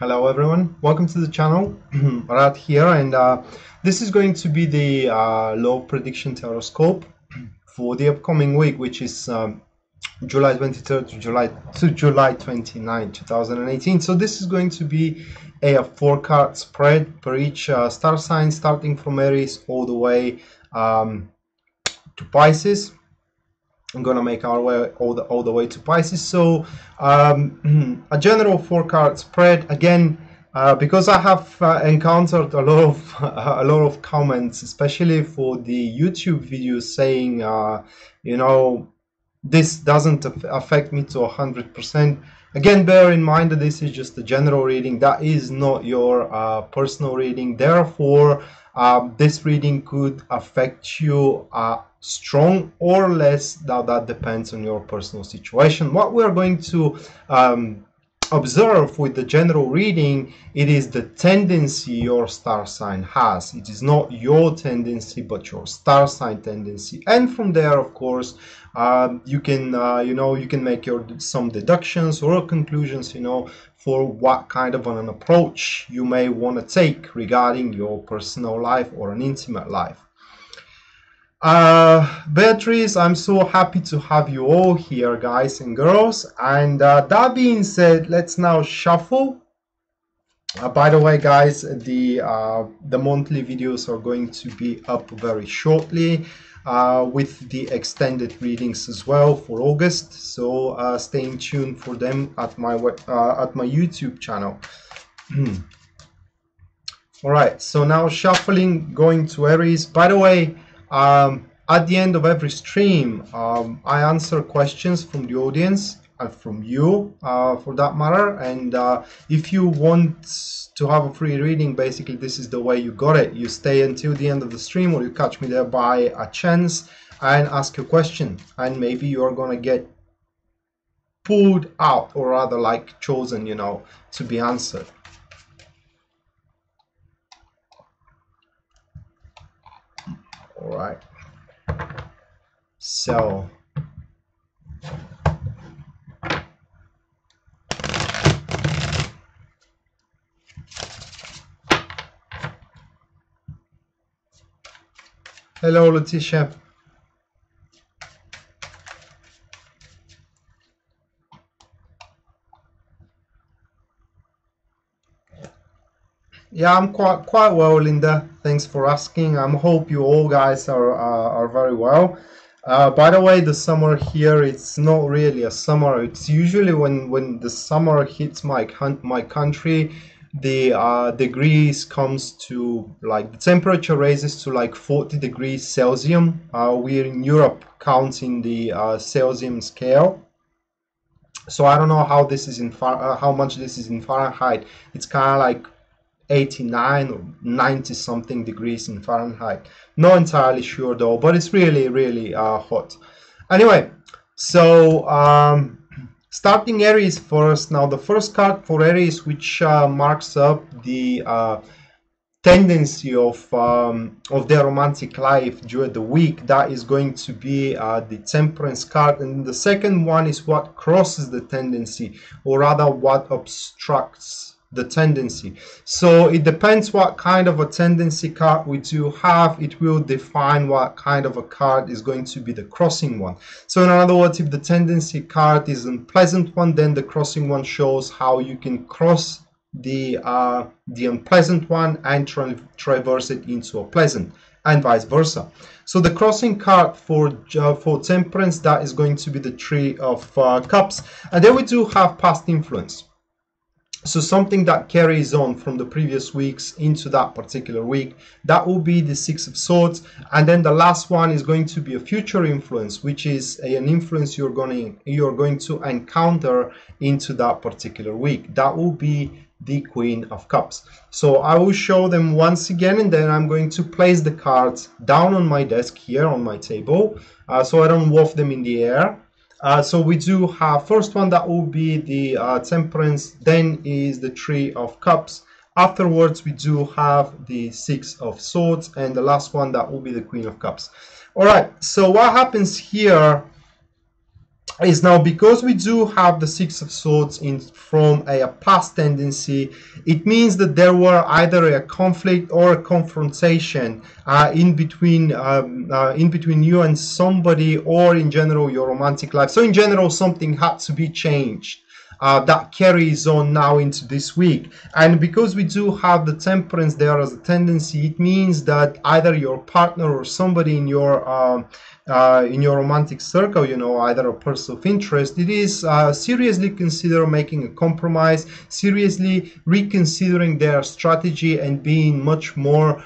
Hello everyone, welcome to the channel. Rad here, and this is going to be the love prediction horoscope for the upcoming week, which is July 23rd to July 29, 2018. So this is going to be a 4-card spread per each star sign, starting from Aries all the way to Pisces. I'm gonna make our way all the way to Pisces. So a general 4-card spread again, because I have encountered a lot of comments, especially for the YouTube videos, saying you know, this doesn't affect me to 100%. Again, bear in mind that this is just a general reading. That is not your personal reading. Therefore, this reading could affect you strong or less. That depends on your personal situation. What we're going to observe with the general reading, it is the tendency your star sign has. It is not your tendency, but your star sign tendency. And from there, of course, you can you know, you can make some deductions or conclusions, you know, for what kind of an approach you may want to take regarding your personal life or an intimate life. Beatrice, I'm so happy to have you all here, guys and girls. And that being said, let's now shuffle. By the way, guys, the monthly videos are going to be up very shortly, with the extended readings as well for August. So stay in tune for them at my YouTube channel. All right, so now shuffling, going to Aries. By the way, at the end of every stream, I answer questions from the audience and from you, for that matter. And if you want to have a free reading, basically this is the way you got it. You stay until the end of the stream, or you catch me there by a chance and ask your question, and maybe you're gonna get pulled out, or rather like chosen, you know, to be answered. All right, so hello Leticia. Yeah, I'm quite well, Linda. Thanks for asking. I hope you all guys are very well. By the way, the summer here, it's not really a summer. It's usually when the summer hits my country, the degrees comes to, like, the temperature raises to like 40 degrees Celsius. We're in Europe, counting the Celsius scale. So I don't know how this is in how much this is in Fahrenheit. It's kind of like 89 or 90 something degrees in Fahrenheit. Not entirely sure though, but it's really, really hot. Anyway, so starting Aries first. Now the first card for Aries, which marks up the tendency of their romantic life during the week, that is going to be the Temperance card. And the second one is what crosses the tendency, or rather what obstructs the tendency. So it depends what kind of a tendency card we do have. It will define what kind of a card is going to be the crossing one. So in other words, if the tendency card is an unpleasant one, then the crossing one shows how you can cross the unpleasant one and traverse it into a pleasant, and vice versa. So the crossing card for Temperance, that is going to be the Three of Cups, and there we do have past influence. So something that carries on from the previous weeks into that particular week, that will be the Six of Swords. And then the last one is going to be a future influence, which is an influence you're going to encounter into that particular week. That will be the Queen of Cups. So I will show them once again, and then I'm going to place the cards down on my desk here on my table, so I don't waft them in the air. So we do have first one, that will be the Temperance, then is the Three of Cups, afterwards we do have the Six of Swords, and the last one, that will be the Queen of Cups. All right, so what happens here is now, because we do have the Six of Swords in from a past tendency, it means that there were either a conflict or a confrontation in between you and somebody, or in general your romantic life. So in general, something had to be changed. That carries on now into this week, and because we do have the Temperance there as a tendency, it means that either your partner or somebody in your romantic circle, you know, either a person of interest, it is seriously consider making a compromise, seriously reconsidering their strategy, and being much more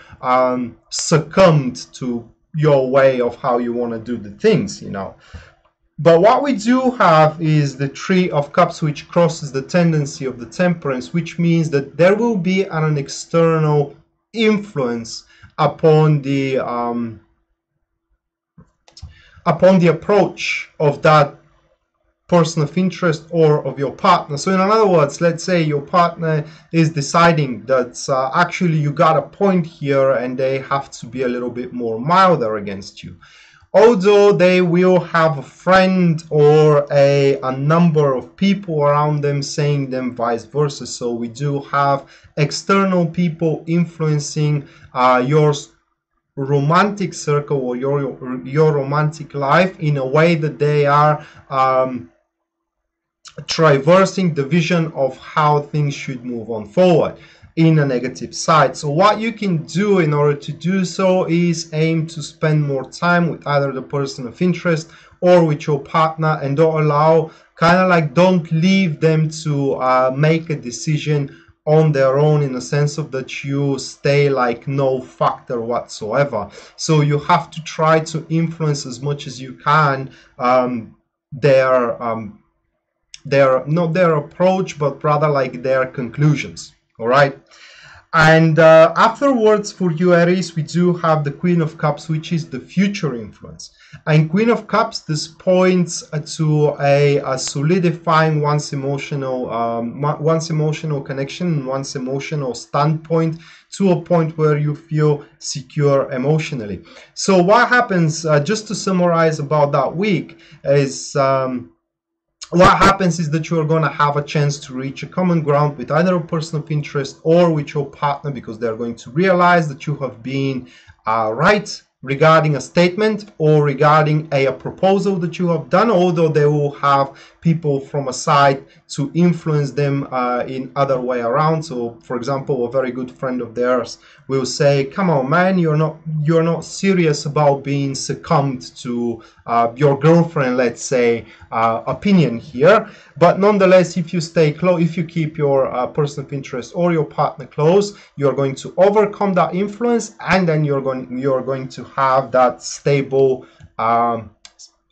succumbed to your way of how you want to do the things, you know. But what we do have is the Three of Cups, which crosses the tendency of the Temperance, which means that there will be an external influence upon the approach of that person of interest or of your partner. So in other words, let's say your partner is deciding that actually you got a point here, and they have to be a little bit more milder against you. Although they will have a friend or a number of people around them saying them vice versa. So we do have external people influencing your romantic circle or your romantic life in a way that they are traversing the vision of how things should move on forward in a negative side. So what you can do in order to do so is aim to spend more time with either the person of interest or with your partner, and don't allow, kind of like, don't leave them to make a decision on their own, in the sense of that you stay like no factor whatsoever. So you have to try to influence as much as you can their not their approach, but rather like their conclusions. All right, and afterwards for you Aries, we do have the Queen of Cups, which is the future influence, and Queen of Cups, this points to a solidifying one's emotional connection, one's emotional standpoint, to a point where you feel secure emotionally. So what happens, just to summarize about that week, is what happens is that you're going to have a chance to reach a common ground with either a person of interest or with your partner, because they're going to realize that you have been right regarding a statement or regarding a proposal that you have done, although they will have people from a side to influence them in other way around. So for example, a very good friend of theirs will say, come on man, you're not serious about being succumbed to your girlfriend, let's say, opinion here. But nonetheless, if you stay close, if you keep your person of interest or your partner close, you're going to overcome that influence, and then you're going to have that stable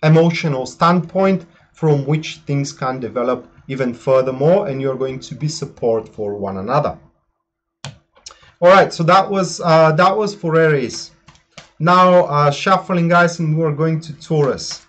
emotional standpoint from which things can develop even furthermore, and you're going to be support for one another. All right, so that was for Aries. Now shuffling guys, and we're going to Taurus.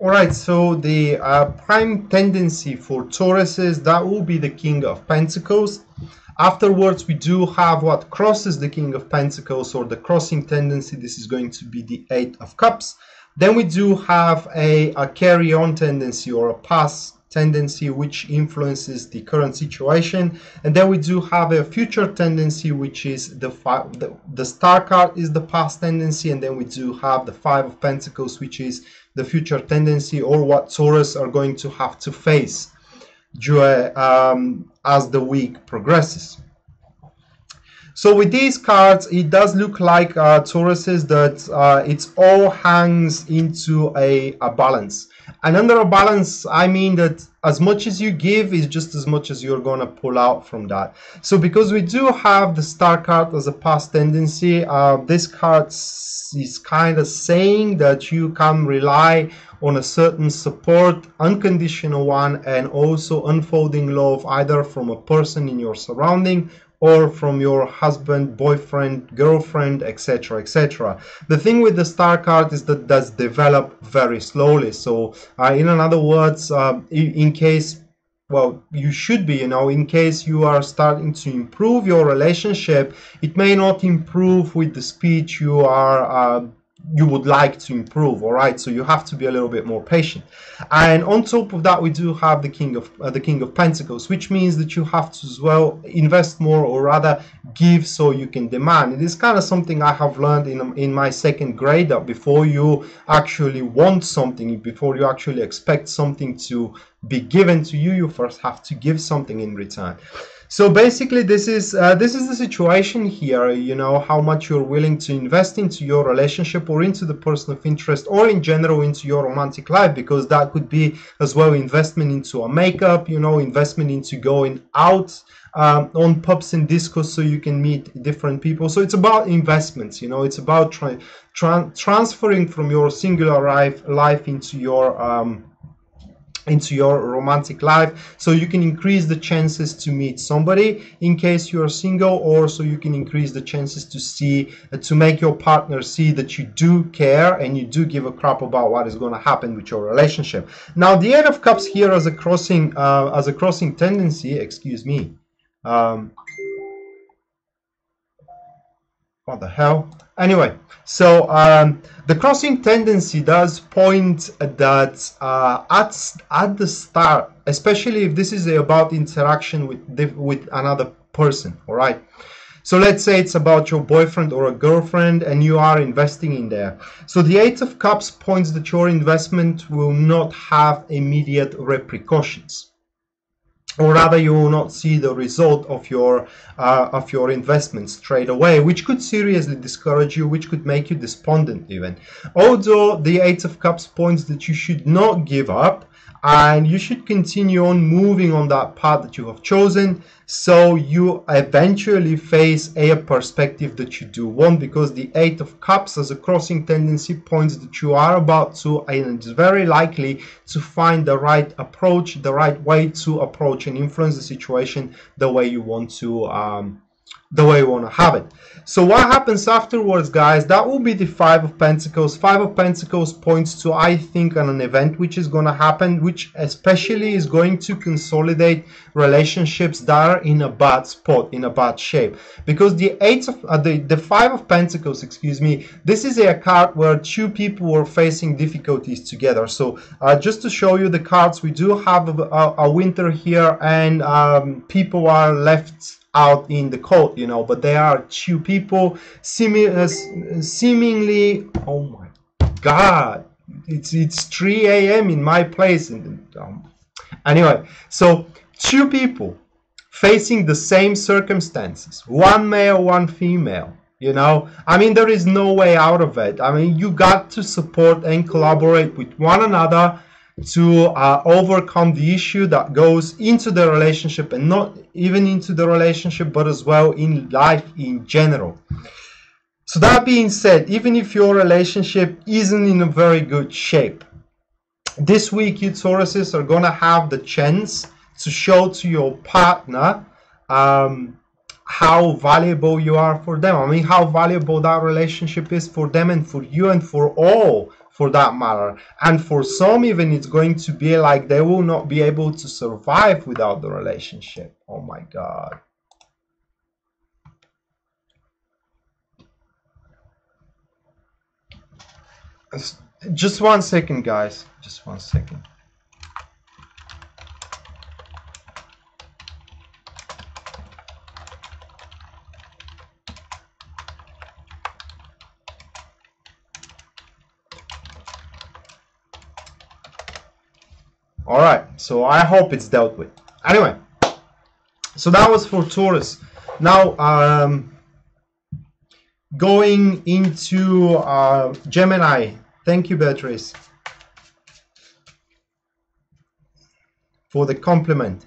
Alright, so the prime tendency for Taurus is that will be the King of Pentacles. Afterwards, we do have what crosses the King of Pentacles, or the crossing tendency. This is going to be the Eight of Cups. Then we do have a carry-on tendency, or a past tendency, which influences the current situation. And then we do have a future tendency, which is the Star card is the past tendency, and then we do have the Five of Pentacles, which is the future tendency, or what Taurus are going to have to face as the week progresses. So with these cards, it does look like Tauruses that it's all hangs into a balance. And under a balance, I mean that as much as you give is just as much as you're going to pull out from that. So because we do have the star card as a past tendency, this card is kind of saying that you can rely on a certain support, unconditional one, and also unfolding love, either from a person in your surrounding or from your husband, boyfriend, girlfriend, etc., etc. The thing with the star card is that that's developed very slowly. So in other words, in case, well, you should be, you know, in case you are starting to improve your relationship, it may not improve with the speed you are you would like to improve. All right, so you have to be a little bit more patient. And on top of that, we do have the King of Pentacles, which means that you have to as well invest more, or rather give so you can demand. It is kind of something I have learned in my second grade, that before you actually want something, before you actually expect something to be given to you, you first have to give something in return. So basically, this is the situation here, you know, how much you're willing to invest into your relationship or into the person of interest, or in general into your romantic life, because that could be as well investment into a makeup, you know, investment into going out on pubs and discos so you can meet different people. So it's about investments, you know, it's about transferring from your singular life into your romantic life, so you can increase the chances to meet somebody in case you're single, or so you can increase the chances to see, to make your partner see that you do care and you do give a crap about what is going to happen with your relationship. Now the Eight of Cups here as a crossing tendency, excuse me, what the hell? Anyway, so the crossing tendency does point that at the start, especially if this is about interaction with another person, all right? So let's say it's about your boyfriend or a girlfriend and you are investing in there. So the Eight of Cups points that your investment will not have immediate repercussions, or rather you will not see the result of your investment straight away, which could seriously discourage you, which could make you despondent even. Although the Eight of Cups points that you should not give up and you should continue on moving on that path that you have chosen, so you eventually face a perspective that you do want, because the Eight of Cups as a crossing tendency points that you are about to, and it's very likely to, find the right approach, the right way to approach and influence the situation the way you want to have it. So what happens afterwards, guys? That will be the Five of Pentacles. Five of Pentacles points to, I think, an event which is going to happen, which especially is going to consolidate relationships that are in a bad spot, in a bad shape. Because the Five of Pentacles, excuse me, this is a card where two people were facing difficulties together. So just to show you the cards, we do have a winter here, and people are left out in the cold, you know, but there are two people seemingly, oh my god, it's 3 a.m. in my place, and anyway, so two people facing the same circumstances, one male, one female, you know, I mean, there is no way out of it. I mean, you got to support and collaborate with one another to overcome the issue that goes into the relationship, and not even into the relationship, but as well in life in general. So that being said, even if your relationship isn't in a very good shape, this week you Tauruses are gonna have the chance to show to your partner how valuable you are for them. I mean, how valuable that relationship is for them and for you and for all, for that matter. And for some, even it's going to be like they will not be able to survive without the relationship. Oh my god. Just one second, guys. Just one second. All right, so I hope it's dealt with. Anyway, so that was for Taurus. Now going into Gemini. Thank you, Beatrice, for the compliment.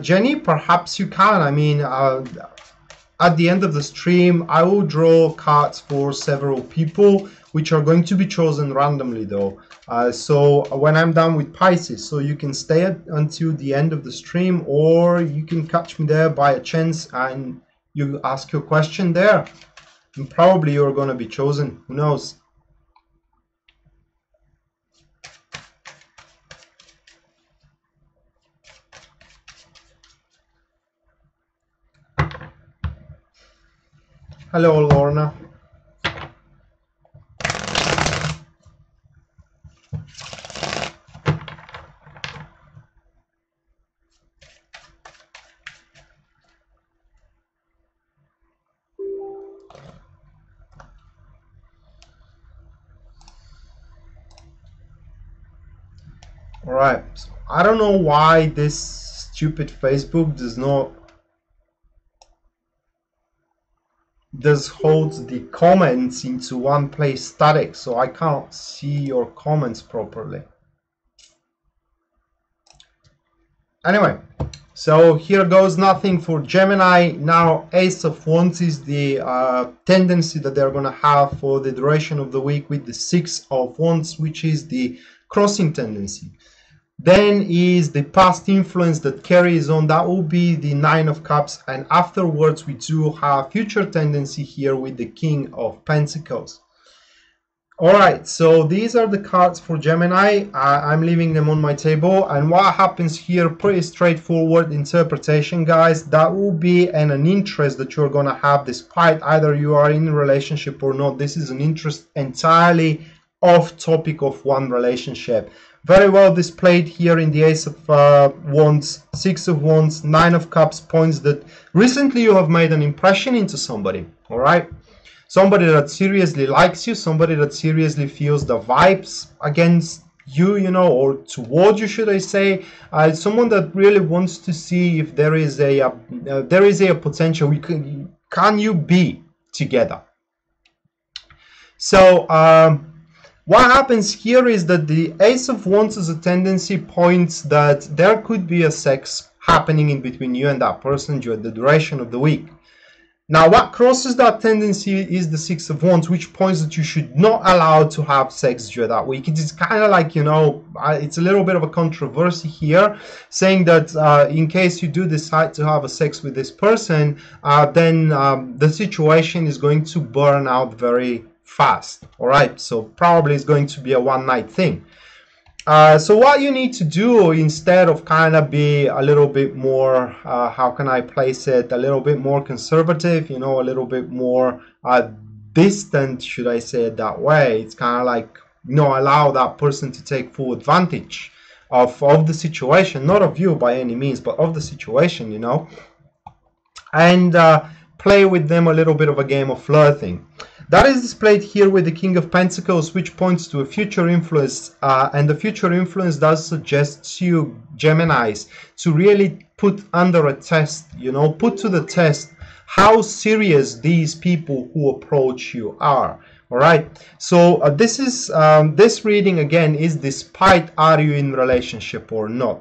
Jenny, perhaps you can. I mean, at the end of the stream, I will draw cards for several people, which are going to be chosen randomly, though. So when I'm done with Pisces, so you can stay until the end of the stream, or you can catch me there by a chance and you ask your question there. And probably you're going to be chosen. Who knows? Hello, Lorna. All right. So I don't know why this stupid Facebook does not holds the comments into one place static, so I can't see your comments properly. Anyway, so here goes nothing for Gemini. Now Ace of Wands is the tendency that they're going to have for the duration of the week, with the Six of Wands, which is the crossing tendency. Then is the past influence that carries on. That will be the Nine of Cups. And afterwards, we do have future tendency here with the King of Pentacles. All right, so these are the cards for Gemini. I'm leaving them on my table. And what happens here, pretty straightforward interpretation, guys. That will be an interest that you're going to have, despite either you are in a relationship or not. This is an interest entirely off topic of one relationship. Very well displayed here in the Ace of Wands, Six of Wands, Nine of Cups, points that recently you have made an impression into somebody, all right? Somebody that seriously likes you, somebody that seriously feels the vibes against you, you know, or toward you, should I say. Someone that really wants to see if there is a potential. Can you be together? So, what happens here is that the Ace of Wands as a tendency points that there could be a sex happening in between you and that person during the duration of the week. Now, what crosses that tendency is the Six of Wands, which points that you should not allow to have sex during that week. It is kind of like, you know, it's a little bit of a controversy here, saying that in case you do decide to have a sex with this person, then the situation is going to burn out very fast, all right? So probably it's going to be a one-night thing. So what you need to do, instead of kind of be a little bit more, how can I place it, a little bit more conservative, you know, a little bit more distant, should I say it that way. It's kind of like, you know, allow that person to take full advantage of the situation, not of you by any means, but of the situation, you know, and play with them a little bit of a game of flirting. That is displayed here with the King of Pentacles, which points to a future influence, and the future influence does suggest to you, Geminis, to really put under a test, you know, put to the test how serious these people who approach you are. All right. So this is this reading again is despite are you in relationship or not.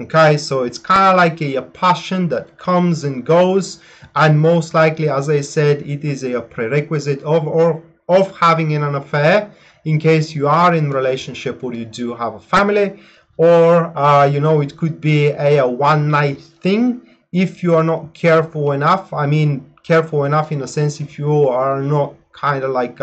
Okay, so it's kind of like a passion that comes and goes, and most likely, as I said, it is a prerequisite of having an affair, in case you are in relationship or you do have a family, or you know, it could be a one-night thing if you are not careful enough. I mean, careful enough in a sense, if you are not kind of like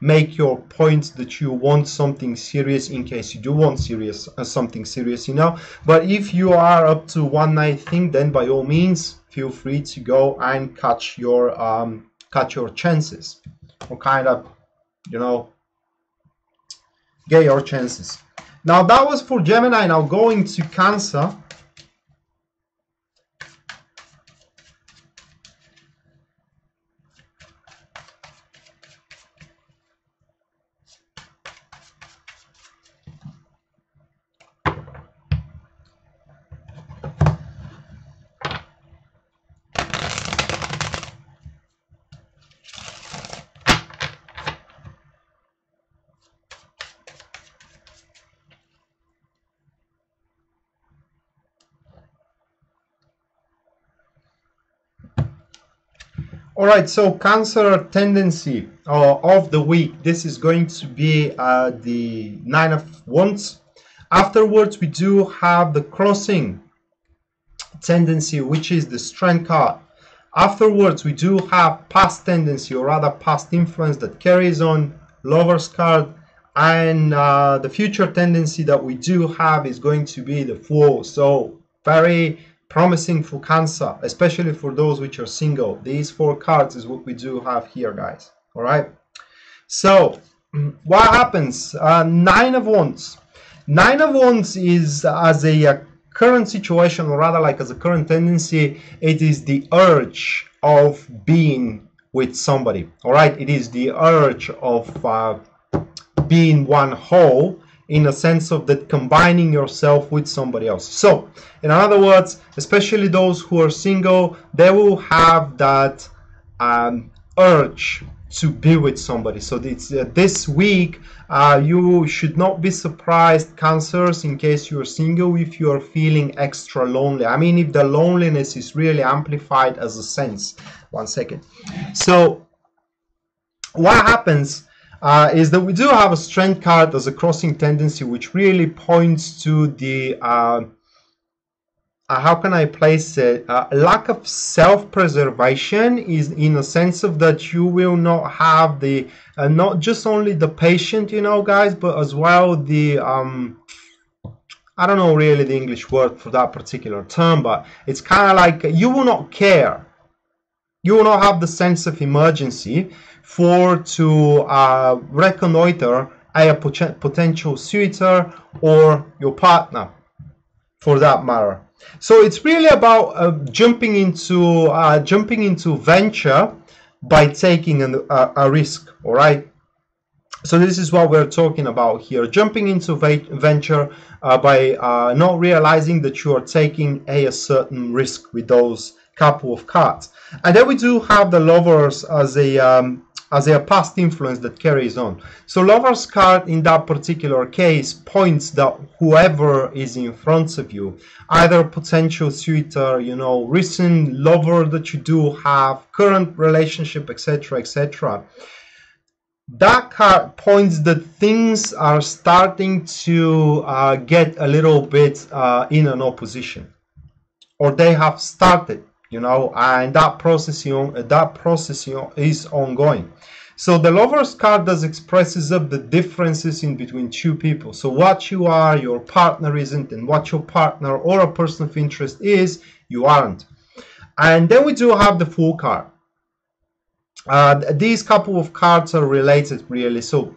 make your point that you want something serious, in case you do want serious something serious, you know. But if you are up to one night thing, then by all means feel free to go and catch your chances, or kind of, you know, get your chances. Now that was for Gemini. Now going to Cancer. All right, so Cancer tendency of the week. This is going to be the Nine of Wands. Afterwards, we do have the crossing tendency, which is the Strength card. Afterwards, we do have past tendency, or rather past influence, that carries on, Lover's card, and the future tendency that we do have is going to be the Fool. So very promising for Cancer, especially for those which are single. These four cards is what we do have here, guys. All right, so what happens? Nine of Wands. Nine of Wands is, as a current situation, or rather like as a current tendency, it is the urge of being with somebody. All right, it is the urge of being one whole, in a sense of that combining yourself with somebody else. So in other words, especially those who are single, they will have that urge to be with somebody. So this week you should not be surprised, Cancers, in case you're single, if you are feeling extra lonely. I mean, if the loneliness is really amplified as a sense. One second. So what happens is that we do have a Strength card as a crossing tendency, which really points to the how can I place it? Lack of self-preservation, is in a sense of that you will not have the not just only the patient, you know, guys, but as well the I don't know really the English word for that particular term, but it's kind of like you will not care. You will not have the sense of emergency to reconnoiter a potential suitor or your partner, for that matter. So it's really about jumping into venture by taking a risk. All right. So this is what we're talking about here: jumping into venture by not realizing that you are taking a certain risk with those couple of cards. And then we do have the Lovers as a past influence that carries on. So Lover's card in that particular case points that whoever is in front of you, either potential suitor, you know, recent lover that you do have, current relationship, etc., etc. That card points that things are starting to get a little bit in an opposition, or they have started. You know, and that process is ongoing. So the Lover's card does expresses up the differences in between two people. So what you are, your partner isn't, and what your partner or a person of interest is, you aren't. And then we do have the Fool card. These couple of cards are related, really. So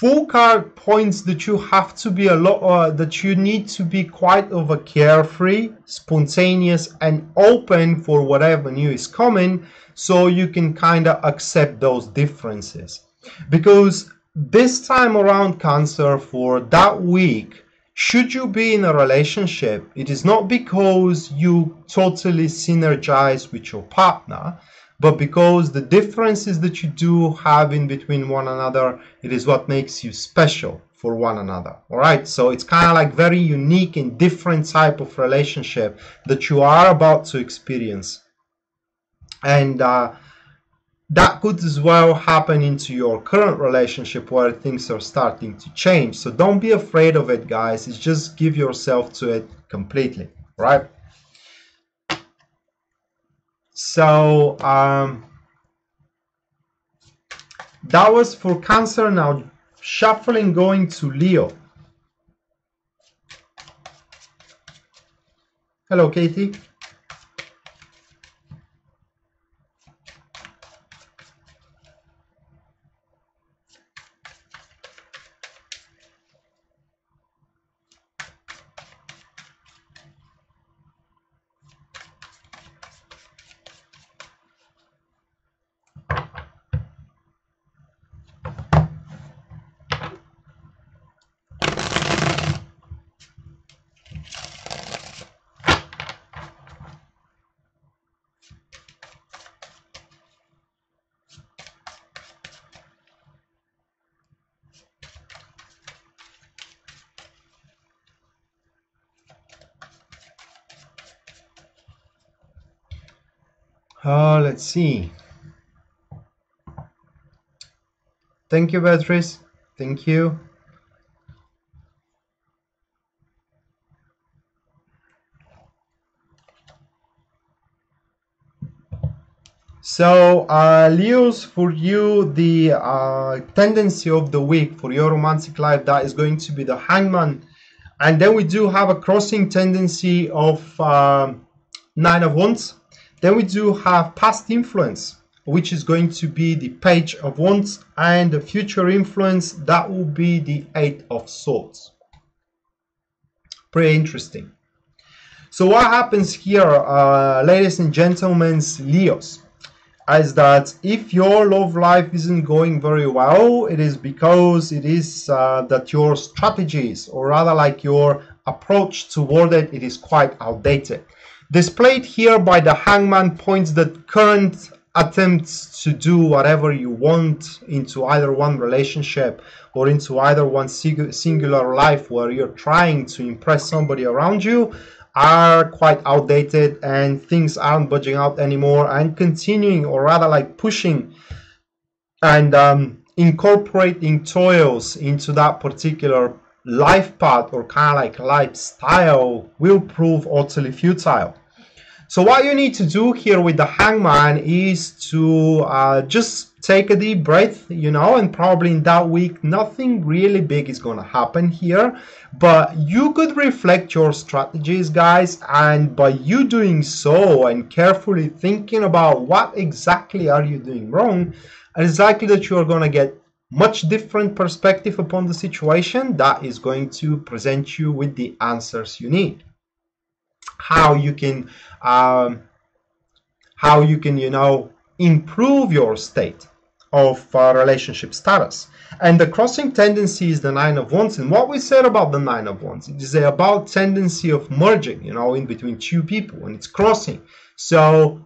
Fool card points that you have to be that you need to be quite over carefree, spontaneous, and open for whatever new is coming, so you can kind of accept those differences. Because this time around, Cancer, for that week, should you be in a relationship, it is not because you totally synergize with your partner, but because the differences that you do have in between one another, it is what makes you special for one another. All right, so it's kind of like very unique and different type of relationship that you are about to experience. And that could as well happen into your current relationship, where things are starting to change. So don't be afraid of it, guys. It's just give yourself to it completely, right? So that was for Cancer. Now shuffling, going to Leo. Hello, Katie. Let's see. Thank you, Beatrice. Thank you. So, Leos, for you, the tendency of the week for your romantic life, that is going to be the Hangman. And then we do have a crossing tendency of Nine of Wands. Then we do have past influence, which is going to be the Page of Wands, and the future influence, that will be the Eight of Swords. Pretty interesting. So what happens here, ladies and gentlemen, Leos, is that if your love life isn't going very well, it is because it is that your strategies, or rather like your approach toward it, it is quite outdated. Displayed here by the Hangman points that current attempts to do whatever you want into either one relationship or into either one singular life where you're trying to impress somebody around you are quite outdated, and things aren't budging out anymore, and continuing, or rather like pushing and incorporating toils into that particular life path or kind of like lifestyle will prove utterly futile. So what you need to do here with the Hangman is to just take a deep breath, you know, and probably in that week nothing really big is gonna happen here, but you could reflect your strategies, guys, and by you doing so and carefully thinking about what exactly are you doing wrong, it's likely that you're gonna get much different perspective upon the situation that is going to present you with the answers you need, how you can, you know, improve your state of relationship status. And the crossing tendency is the Nine of Wands, and what we said about the Nine of Wands, it is about tendency of merging, you know, in between two people, and it's crossing. So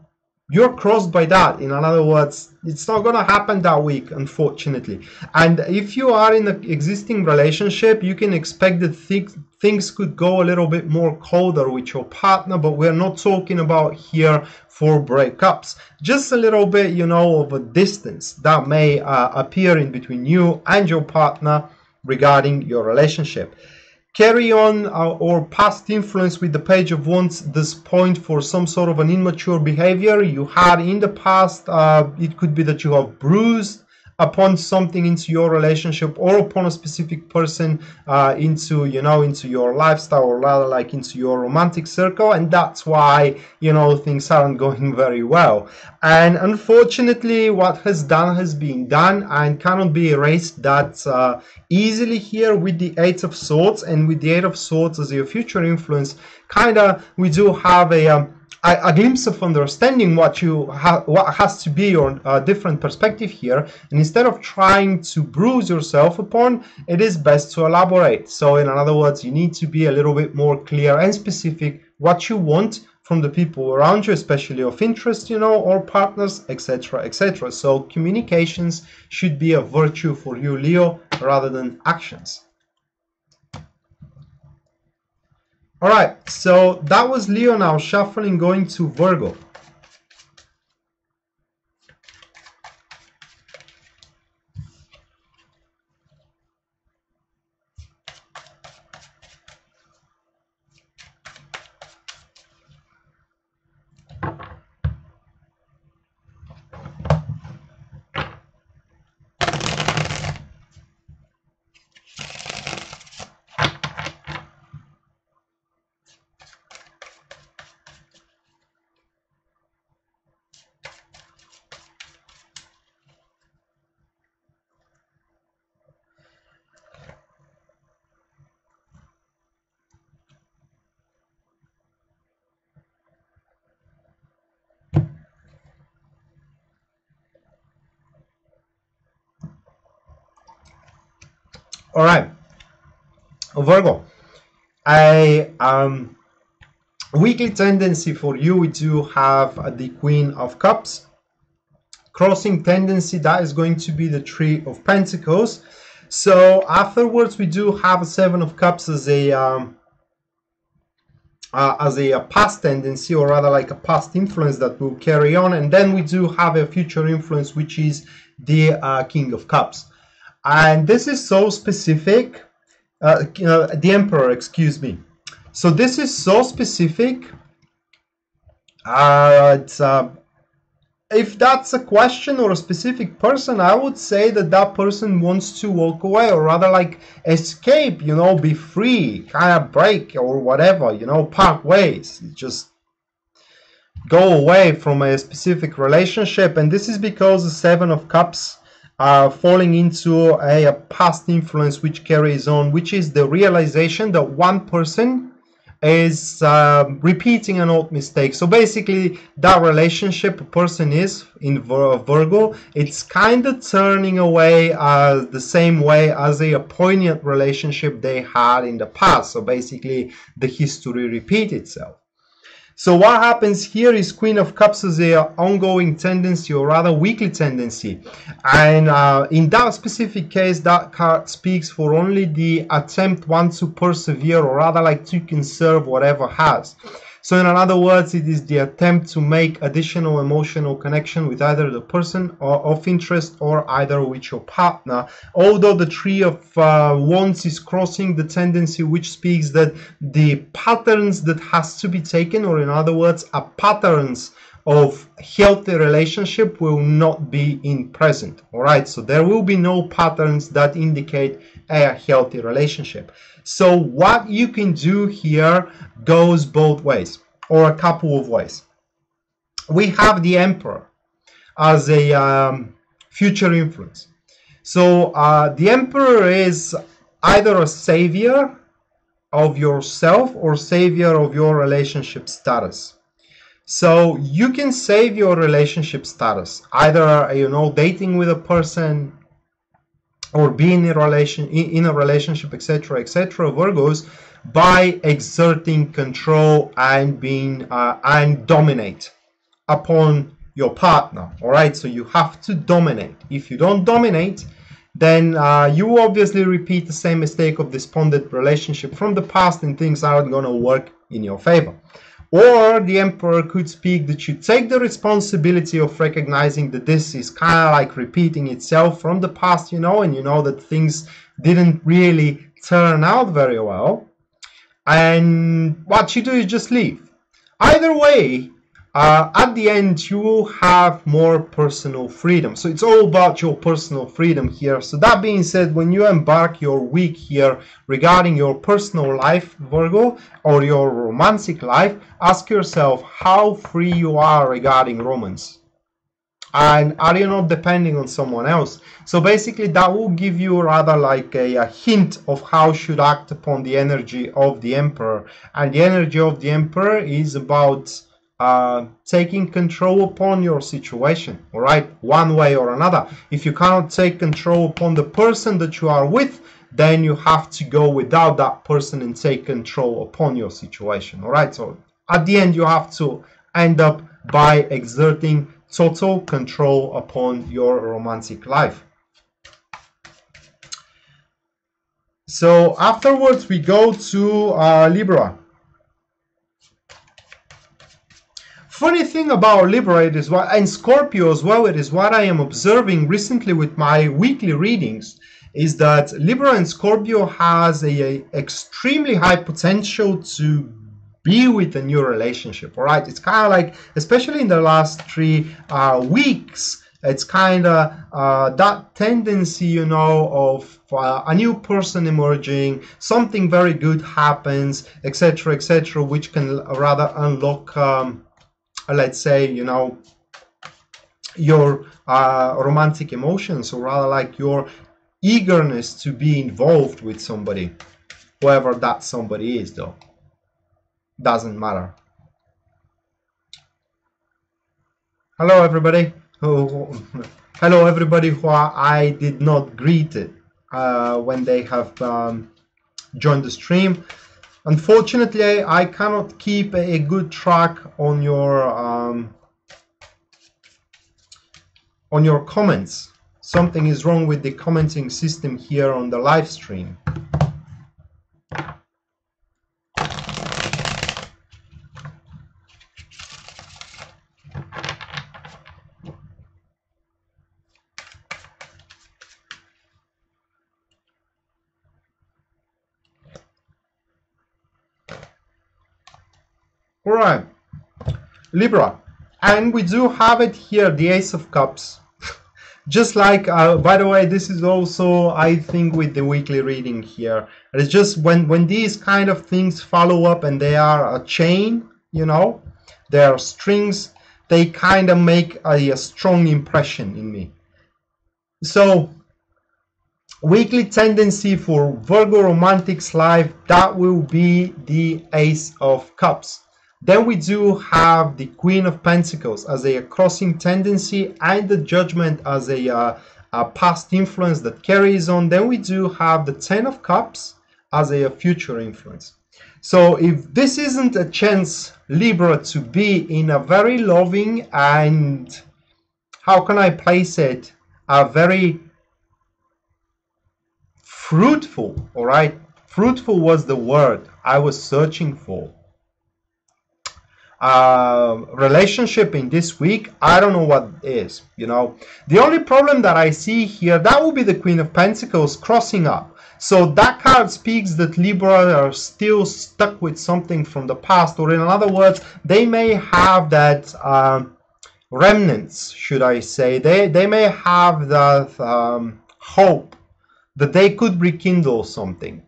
you're crossed by that. In other words, it's not going to happen that week, unfortunately. And if you are in an existing relationship, you can expect that things could go a little bit more colder with your partner, but we're not talking about here for breakups. Just a little bit, you know, of a distance that may appear in between you and your partner regarding your relationship. Carry on or past influence with the Page of Wands, this point for some sort of an immature behavior you had in the past. It could be that you have bruised upon something into your relationship or upon a specific person into, you know, into your lifestyle, or rather like into your romantic circle, and that's why, you know, things aren't going very well. And unfortunately, what has done has been done and cannot be erased that easily here with the Eight of Swords. And with the Eight of Swords as your future influence, kind of we do have a glimpse of understanding what has to be your different perspective here, and instead of trying to bruise yourself upon, it is best to elaborate. So in other words, you need to be a little bit more clear and specific what you want from the people around you, especially of interest, you know, or partners, etc., etc. So communications should be a virtue for you, Leo, rather than actions. All right, so that was Leo. Now shuffling, going to Virgo. All right, Virgo, weekly tendency for you, we do have the Queen of Cups. Crossing tendency, that is going to be the Three of Pentacles. So afterwards, we do have a Seven of Cups as a as a past tendency, or rather like a past influence that will carry on. And then we do have a future influence, which is the King of Cups. And this is so specific, the Emperor, excuse me. So this is so specific. If that's a question or a specific person, I would say that that person wants to walk away, or rather like escape, you know, be free, kind of break or whatever, you know, part ways, just go away from a specific relationship. And this is because the Seven of Cups are falling into a past influence which carries on, which is the realization that one person is repeating an old mistake. So basically that relationship a person is in Virgo, it's kind of turning away the same way as a poignant relationship they had in the past. So basically the history repeats itself. So what happens here is Queen of Cups is an ongoing tendency, or rather weekly tendency. And in that specific case, that card speaks for only the attempt one to persevere, or rather like to conserve whatever has. So in other words, it is the attempt to make additional emotional connection with either the person or of interest, or either with your partner. Although the Three of Wands is crossing the tendency, which speaks that the patterns that has to be taken, or in other words, are patterns of healthy relationship, will not be in present. All right, so there will be no patterns that indicate a healthy relationship. So what you can do here goes both ways, or a couple of ways. We have the Emperor as a future influence. So the Emperor is either a savior of yourself or savior of your relationship status. So you can save your relationship status, either, you know, dating with a person or being in a relationship, etc., Virgos, by exerting control and being and dominate upon your partner. All right, so you have to dominate. If you don't dominate, then you obviously repeat the same mistake of despondent relationship from the past, and things aren't going to work in your favor. Or the Emperor could speak that you take the responsibility of recognizing that this is kind of like repeating itself from the past, you know, and you know that things didn't really turn out very well. And what you do is just leave. Either way, at the end, you will have more personal freedom. So it's all about your personal freedom here. So that being said, when you embark your week here regarding your personal life, Virgo, or your romantic life, ask yourself how free you are regarding romance. And are you not depending on someone else? So basically that will give you rather like a hint of how you should act upon the energy of the Emperor. And the energy of the Emperor is about taking control upon your situation, all right, one way or another. If you cannot take control upon the person that you are with, then you have to go without that person and take control upon your situation, all right? So at the end, you have to end up by exerting total control upon your romantic life. So afterwards, we go to Libra. Funny thing about Libra, it is what, and Scorpio as well, it is what I am observing recently with my weekly readings, is that Libra and Scorpio has a extremely high potential to be with a new relationship, all right? It's kind of like, especially in the last 3 weeks, it's kind of that tendency, you know, of a new person emerging, something very good happens, etc., which can rather unlock let's say, you know, your romantic emotions, or rather like your eagerness to be involved with somebody, whoever that somebody is, though doesn't matter. Hello everybody. Oh, hello everybody who I did not greet it when they have joined the stream. Unfortunately, I cannot keep a good track on your comments. Something is wrong with the commenting system here on the live stream. All right, Libra, and we do have it here, the Ace of Cups. Just like, by the way, this is also, I think, with the weekly reading here. It's just when these kind of things follow up and they are a chain, you know, they are strings, they kind of make a strong impression in me. So, weekly tendency for Virgo romantics life, that will be the Ace of Cups. Then we do have the Queen of Pentacles as a crossing tendency and the Judgment as a past influence that carries on. Then we do have the Ten of Cups as a future influence. So if this isn't a chance, Libra, to be in a very loving and, how can I place it, a very fruitful, all right? Fruitful was the word I was searching for. Relationship in this week, I don't know what it is, you know. The only problem that I see here, that will be the Queen of Pentacles crossing up. So that card speaks that Libra are still stuck with something from the past, or in other words, they may have that remnants, should I say. They may have that hope that they could rekindle something,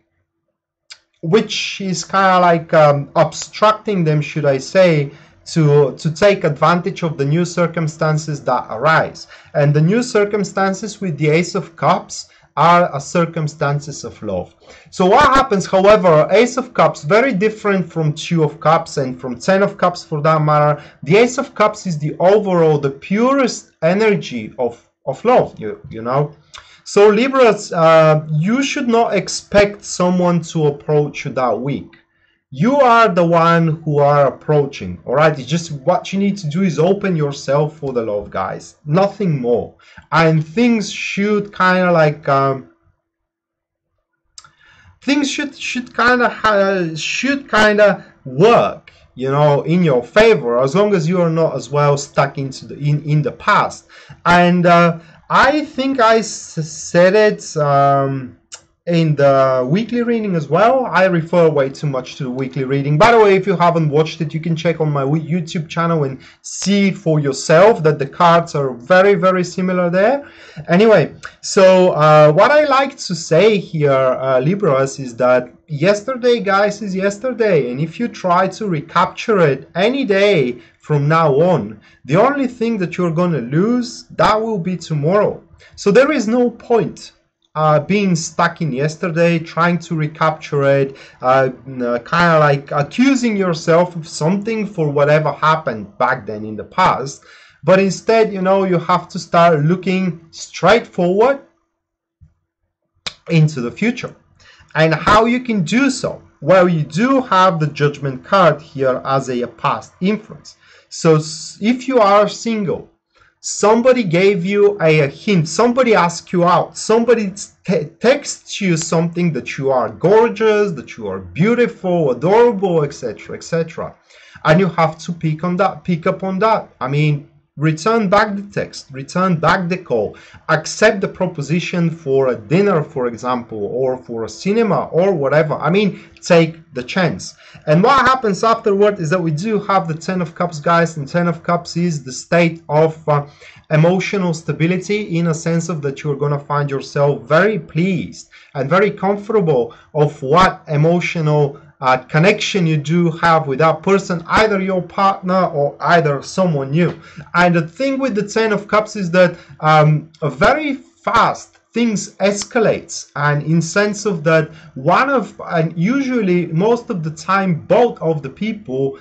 which is kind of like obstructing them, should I say, to take advantage of the new circumstances that arise. And the new circumstances with the Ace of Cups are circumstances of love. So what happens, however, Ace of Cups, very different from Two of Cups and from Ten of Cups for that matter. The Ace of Cups is the overall, the purest energy of love, you know. So Libras, you should not expect someone to approach you that week. You are the one who are approaching, all right? It's just what you need to do is open yourself for the love, guys. Nothing more. And things should kind of like... things should kind of work, you know, in your favor, as long as you are not as well stuck into the in the past. And... I think I said it in the weekly reading as well. I refer way too much to the weekly reading. By the way, if you haven't watched it, you can check on my YouTube channel and see for yourself that the cards are very, very similar there. Anyway, so what I like to say here, Libras, is that yesterday, guys, is yesterday. And if you try to recapture it any day from now on, the only thing that you're going to lose, that will be tomorrow. So there is no point being stuck in yesterday, trying to recapture it, kind of like accusing yourself of something for whatever happened back then in the past. But instead, you know, you have to start looking straight forward into the future. And how you can do so? Well, you do have the Judgment card here as a past influence. So if you are single, somebody gave you a hint, somebody asked you out, somebody texts you something that you are gorgeous, that you are beautiful, adorable, etc., etc. And you have to pick on that, pick up on that. I mean, return back the text, return back the call, accept the proposition for a dinner, for example, or for a cinema or whatever. I mean, take the chance. And what happens afterward is that we do have the Ten of Cups, guys, and Ten of Cups is the state of emotional stability, in a sense of that you're gonna find yourself very pleased and very comfortable of what emotional connection you do have with that person, either your partner or either someone new. And the thing with the Ten of Cups is that very fast things escalates, and in sense of that one of, and usually most of the time, both of the people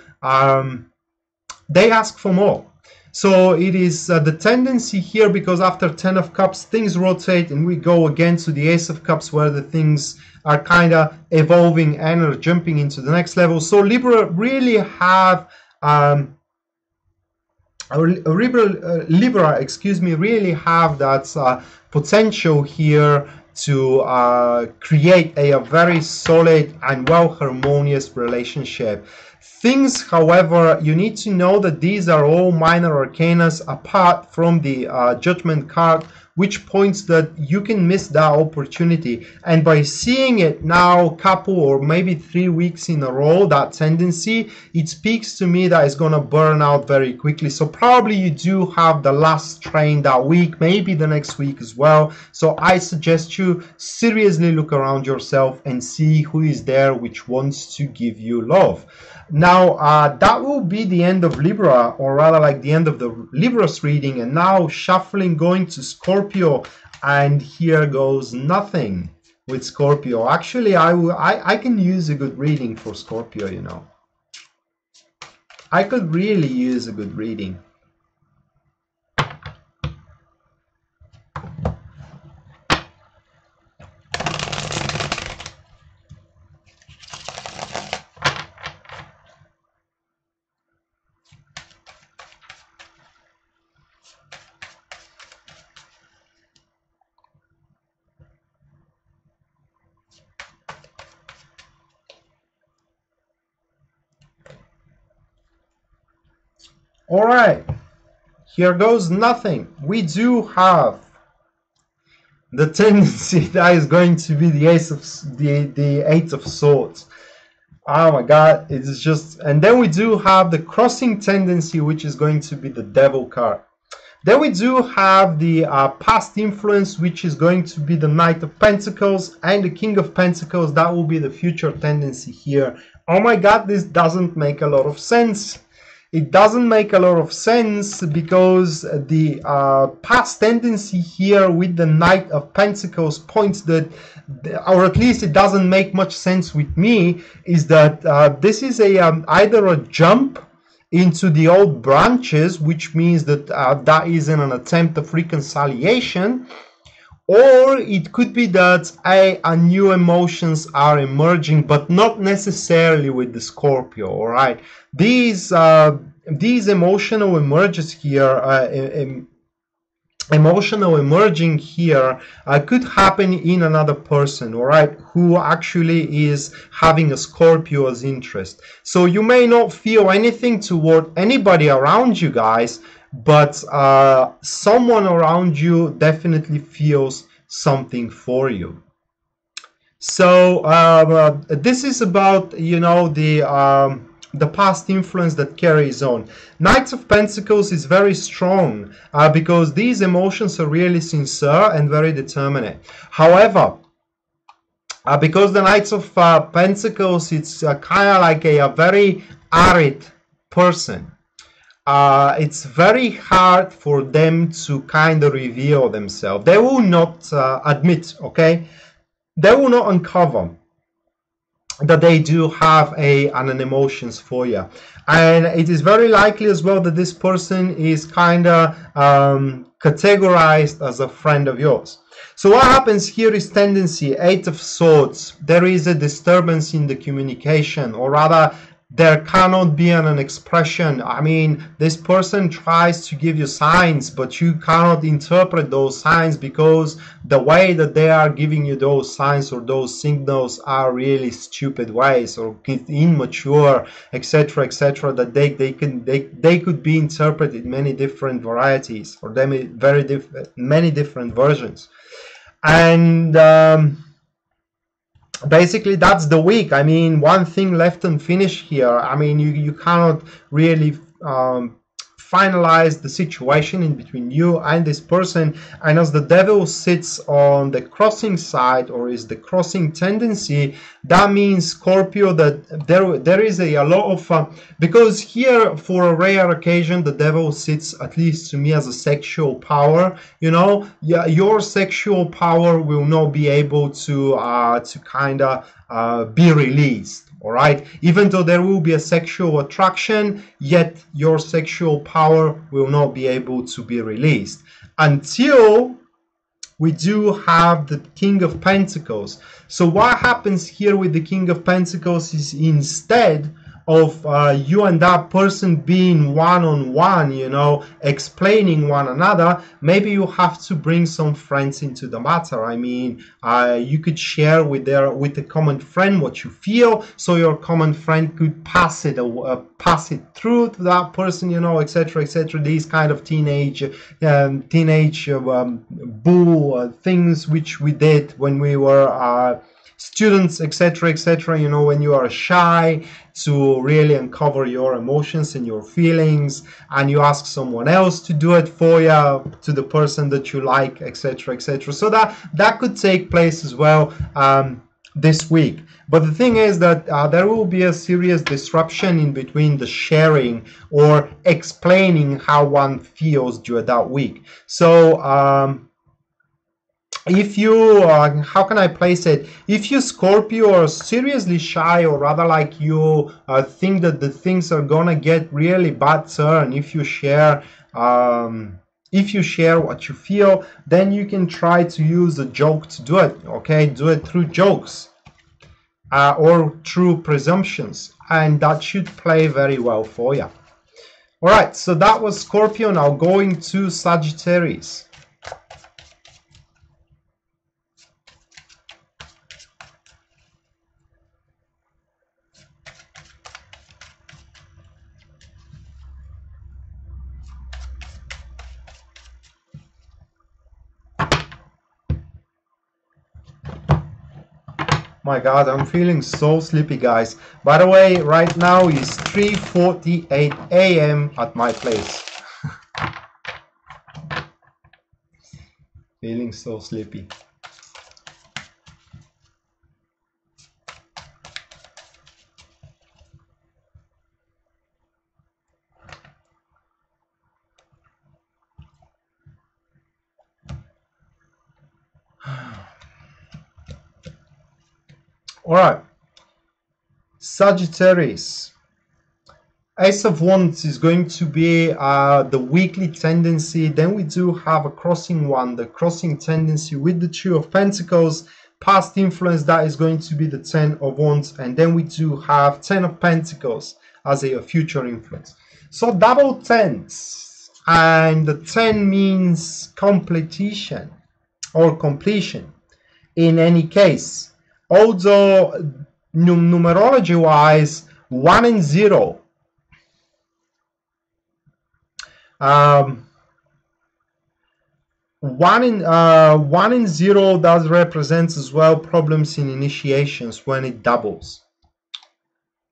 they ask for more. So it is the tendency here, because after Ten of Cups things rotate and we go again to the Ace of Cups, where the things are kind of evolving and are jumping into the next level. So Libra really have Libra, excuse me, really have that potential here to create a very solid and well harmonious relationship. Things, however, you need to know that these are all minor arcanas apart from the Judgment card, which points that you can miss that opportunity. And by seeing it now a couple or maybe 3 weeks in a row, that tendency, it speaks to me that it's gonna burn out very quickly. So probably you do have the last train that week, maybe the next week as well. So I suggest you seriously look around yourself and see who is there which wants to give you love. Now that will be the end of Libra, or rather like the end of the Libra's reading, and now shuffling, going to Scorpio, and here goes nothing with Scorpio. Actually, I can use a good reading for Scorpio, you know. I could really use a good reading. All right, here goes nothing. We do have the tendency that is going to be the Eight of Swords. Oh my God, it's just, and then we do have the crossing tendency, which is going to be the Devil card. Then we do have the past influence, which is going to be the Knight of Pentacles and the King of Pentacles. That will be the future tendency here. Oh my God, this doesn't make a lot of sense. It doesn't make a lot of sense because the past tendency here with the Knight of Pentacles points that, or at least it doesn't make much sense with me, is that this is a either a jump into the old branches, which means that that is an attempt of reconciliation, or it could be that a new emotions are emerging, but not necessarily with the Scorpio. All right, these emotional emerges here, emotional emerging here could happen in another person, all right, who actually is having a Scorpio as interest. So you may not feel anything toward anybody around you guys, but someone around you definitely feels something for you. So this is about, you know, the past influence that carries on. Knights of Pentacles is very strong because these emotions are really sincere and very determinate. However, because the Knights of Pentacles, it's kind of like a very arid person. It's very hard for them to kind of reveal themselves. They will not admit, okay? They will not uncover that they do have an emotions for you. And it is very likely as well that this person is kind of categorized as a friend of yours. So what happens here is tendency, Eight of Swords. There is a disturbance in the communication, or rather, there cannot be an expression. I mean, this person tries to give you signs, but you cannot interpret those signs because the way that they are giving you those signs or those signals are really stupid ways or immature, etc., etc., that they could be interpreted many different varieties or many different versions. And basically that's the week. I mean, one thing left unfinished here. I mean, you cannot really finalize the situation in between you and this person. And as the Devil sits on the crossing side, or is the crossing tendency, that means, Scorpio, that there is a lot of because here for a rare occasion the Devil sits, at least to me, as a sexual power, you know. Yeah, your sexual power will not be able to kind of be released. All right, even though there will be a sexual attraction, yet your sexual power will not be able to be released until we do have the King of Pentacles. So what happens here with the King of Pentacles is, instead of you and that person being one-on-one, you know, explaining one another, maybe you have to bring some friends into the matter. I mean, you could share with a common friend what you feel, so your common friend could pass it through to that person, you know, etc., etc. These kind of teenage bull things which we did when we were students, etc., etc., you know, when you are shy to really uncover your emotions and your feelings, and you ask someone else to do it for you, to the person that you like, etc., etc. So that could take place as well this week. But the thing is that there will be a serious disruption in between the sharing or explaining how one feels during that week. So if you how can I place it, if you Scorpio are seriously shy, or rather like you think that the things are gonna get really bad turn if you share what you feel, then you can try to use a joke to do it. Okay, do it through jokes or through presumptions, and that should play very well for you. All right, so that was Scorpio. Now going to Sagittarius. My God, I'm feeling so sleepy, guys. By the way, right now is 3:48 a.m. at my place. Feeling so sleepy. All right, Sagittarius. Ace of Wands is going to be the weekly tendency. Then we do have a crossing one, the crossing tendency with the Two of Pentacles. Past influence, that is going to be the Ten of Wands. And then we do have Ten of Pentacles as a future influence. So double tens. And the 10 means completion or completion in any case. Although numerology wise 1 and 0 1 and 0 does represents as well problems in initiations when it doubles.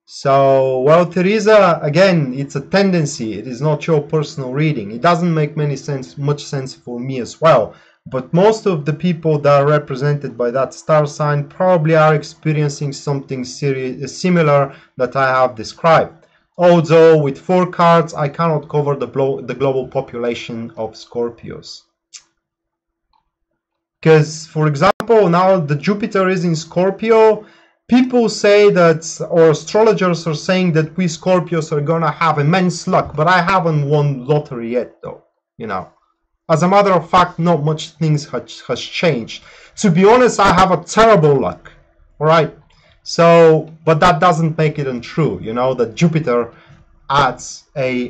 So, well, Teresa, again, it's a tendency, it is not your personal reading. It doesn't make much sense for me as well. But most of the people that are represented by that star sign probably are experiencing something similar that I have described. Although with 4 cards, I cannot cover the global population of Scorpios. Because, for example, now the Jupiter is in Scorpio. People say that, or astrologers are saying that we Scorpios are gonna have immense luck. But I haven't won lottery yet, though, you know. As a matter of fact, not much things has changed. To be honest, I have a terrible luck, all right? So, but that doesn't make it untrue, you know, that Jupiter adds a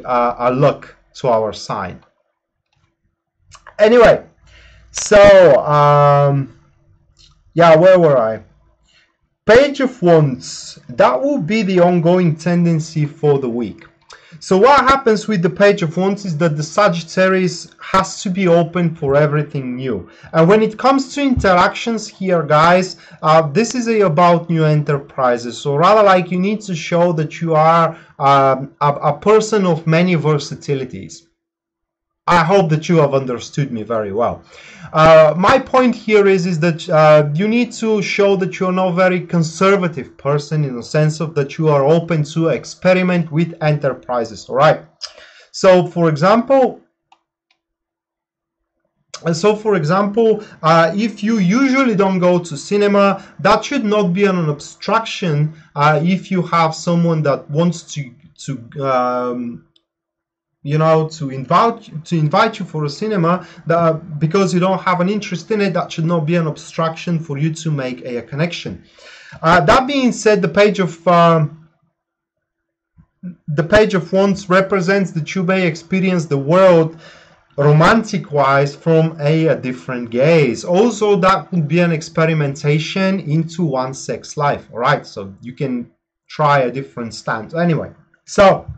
luck to our sign. Anyway, so, yeah, where were I? Page of Wands, that will be the ongoing tendency for the week. So what happens with the Page of Wands is that the Sagittarius has to be open for everything new. And when it comes to interactions here, guys, this is about new enterprises. So rather like you need to show that you are a person of many versatilities. I hope that you have understood me very well. My point here is that you need to show that you're not a very conservative person, in the sense of that you are open to experiment with enterprises, all right? So, for example, if you usually don't go to cinema, that should not be an obstruction if you have someone that wants to invite you for a cinema, that because you don't have an interest in it, that should not be an obstruction for you to make a connection. That being said, the page of the Page of Wands represents that you may experience the world romantic-wise from a different gaze. Also, that could be an experimentation into one's sex life. All right, so you can try a different stance. Anyway, so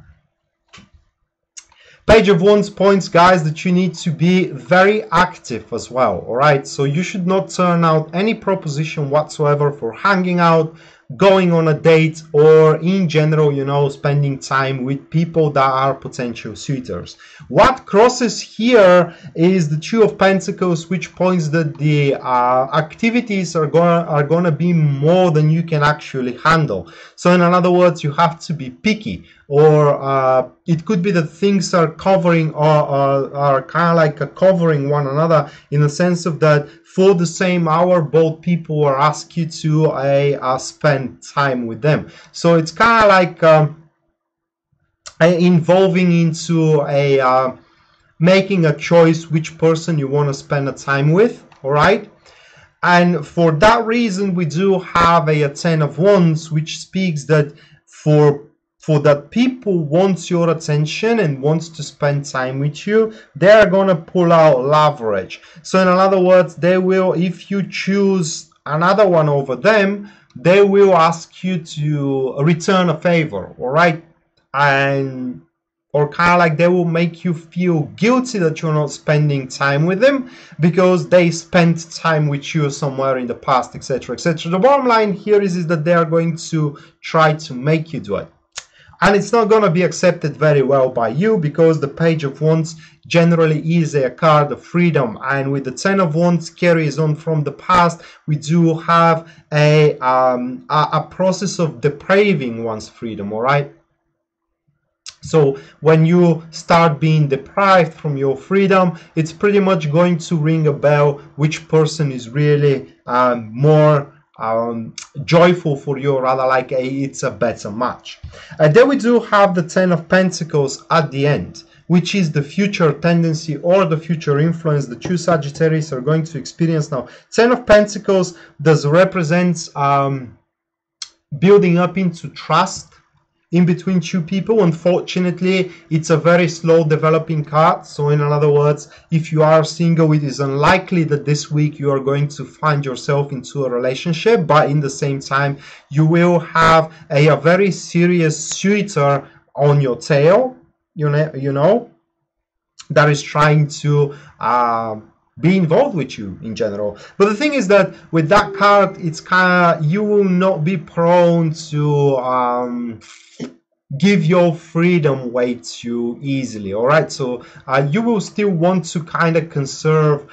Page of Wands points, guys, that you need to be very active as well. All right, so you should not turn out any proposition whatsoever for hanging out, going on a date, or in general, you know, spending time with people that are potential suitors. What crosses here is the Two of Pentacles, which points that the activities are gonna be more than you can actually handle. So in other words, you have to be picky, or it could be that things are covering or are kind of like covering one another, in the sense of that for the same hour both people are asked you to spend time with them. So it's kind of like involving into a making a choice which person you want to spend the time with. All right, and for that reason we do have a Ten of Wands, which speaks that for that people wants your attention and wants to spend time with you, they're gonna pull out leverage. So in other words, they will, if you choose another one over them, they will ask you to return a favor, all right? And or kind of like they will make you feel guilty that you're not spending time with them because they spent time with you somewhere in the past, etc., etc. The bottom line here is that they are going to try to make you do it. And it's not going to be accepted very well by you, because the Page of Wands generally is a card of freedom, and with the Ten of Wands carries on from the past, we do have a process of depraving one's freedom, all right? So when you start being deprived from your freedom, it's pretty much going to ring a bell which person is really more joyful for you, rather like it's a better match. And then we do have the Ten of Pentacles at the end, which is the future tendency or the future influence the two Sagittarius are going to experience now. Ten of Pentacles does represent building up into trust in between two people. Unfortunately, it's a very slow developing card, so in other words, if you are single, it is unlikely that this week you are going to find yourself into a relationship, but in the same time you will have a very serious suitor on your tail, you know, that is trying to be involved with you in general. But the thing is that with that card, it's kind of, you will not be prone to give your freedom way too easily, all right? So you will still want to kind of conserve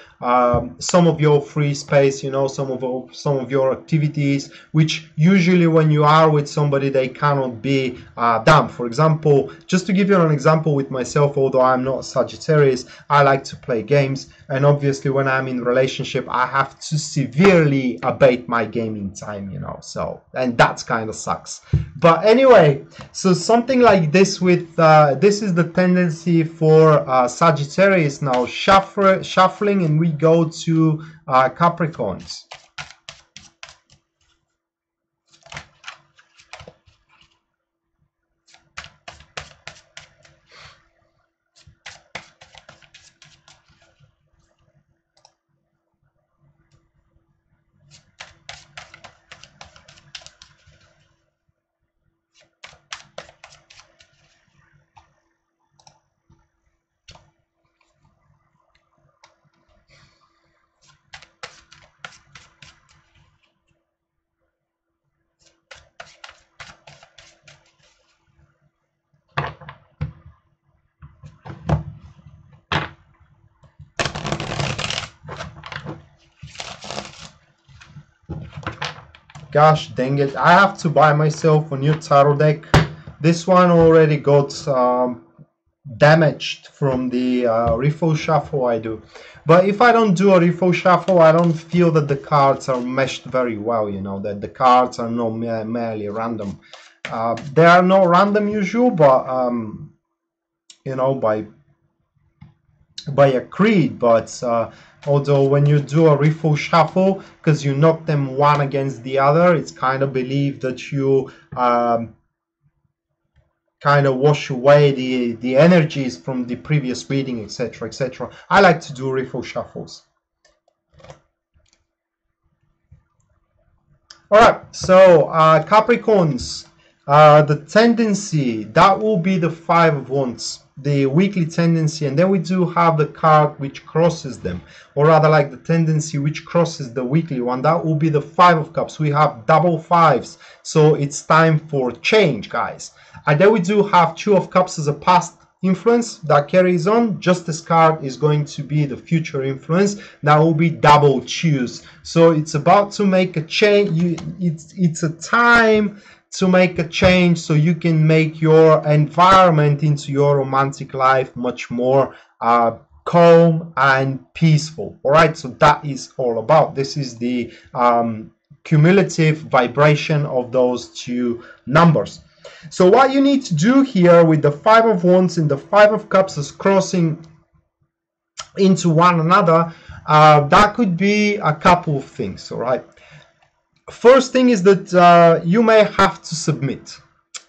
some of your free space, you know, some of your activities, which usually when you are with somebody they cannot be done. For example, just to give you an example with myself, although I'm not Sagittarius, I like to play games, and obviously when I'm in relationship I have to severely abate my gaming time, you know, so, and that kind of sucks. But anyway, so something like this with this is the tendency for Sagittarius now, shuffling, and we go to Capricorns. Gosh dang it, I have to buy myself a new tarot deck. This one already got damaged from the refill shuffle I do. But if I don't do a refill shuffle, I don't feel that the cards are meshed very well, you know, that the cards are not merely random. They are not random usual, but you know, by a creed, but although when you do a refill shuffle, because you knock them one against the other, it's kind of believed that you kind of wash away the energies from the previous reading, etc., etc. I like to do refill shuffles. All right, so Capricorns, the tendency, that will be the Five of Wands, the weekly tendency, and then we do have the card which crosses them, or rather like the tendency which crosses the weekly one. That will be the Five of Cups. We have double fives, so it's time for change, guys. And then we do have Two of Cups as a past influence that carries on. Justice card is going to be the future influence. That will be double twos, so it's about to make a change. It's a time to make a change, so you can make your environment into your romantic life much more calm and peaceful. All right, so that is all about. This is the cumulative vibration of those two numbers. So what you need to do here with the Five of Wands and the Five of Cups is crossing into one another, that could be a couple of things. All right, first thing is that you may have to submit.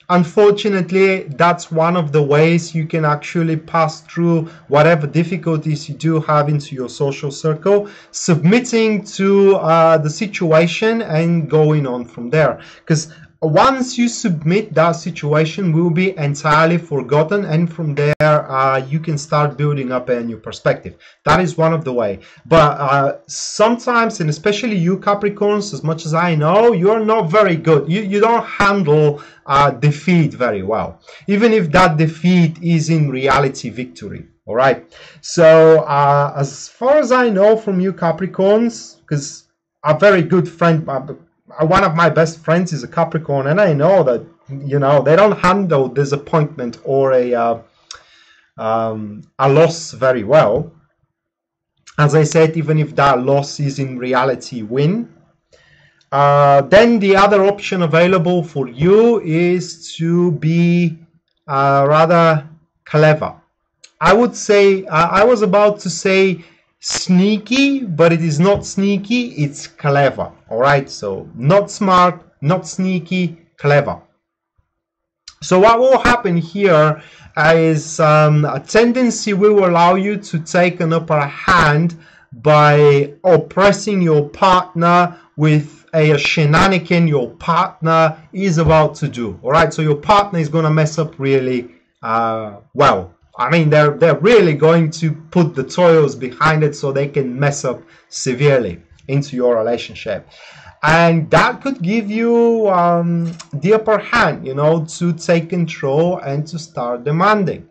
Unfortunately, that's one of the ways you can actually pass through whatever difficulties you do have into your social circle, submitting to the situation and going on from there, because once you submit, that situation will be entirely forgotten, and from there you can start building up a new perspective. That is one of the way. But sometimes, and especially you Capricorns, as much as I know, you're not very good. You don't handle defeat very well, even if that defeat is in reality victory. All right, so as far as I know from you Capricorns, because a very good friend, one of my best friends is a Capricorn, and I know that, you know, they don't handle disappointment or a loss very well. As I said, even if that loss is in reality win. Then the other option available for you is to be rather clever. I would say, I was about to say sneaky, but it is not sneaky, it's clever. All right, so not smart, not sneaky, clever. So what will happen here is a tendency will allow you to take an upper hand by oppressing your partner with a shenanigan your partner is about to do. All right, so your partner is gonna mess up really well. I mean, they're really going to put the toils behind it, so they can mess up severely into your relationship, and that could give you the upper hand, you know, to take control and to start demanding.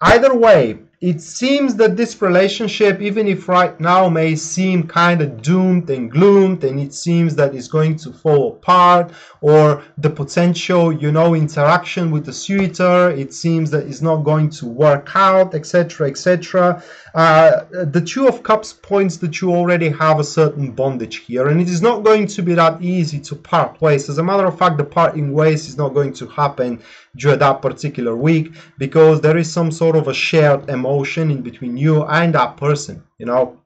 Either way, it seems that this relationship, even if right now may seem kind of doomed and gloomed, and it seems that it's going to fall apart, or the potential, you know, interaction with the suitor, it seems that it's not going to work out, etc., etc. The Two of Cups points that you already have a certain bondage here, and it is not going to be that easy to part ways. As a matter of fact, the parting ways is not going to happen during that particular week, because there is some sort of a shared emotion in between you and that person, you know.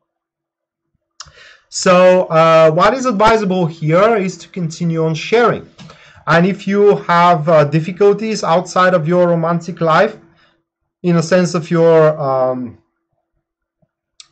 So what is advisable here is to continue on sharing, and if you have difficulties outside of your romantic life, in a sense of your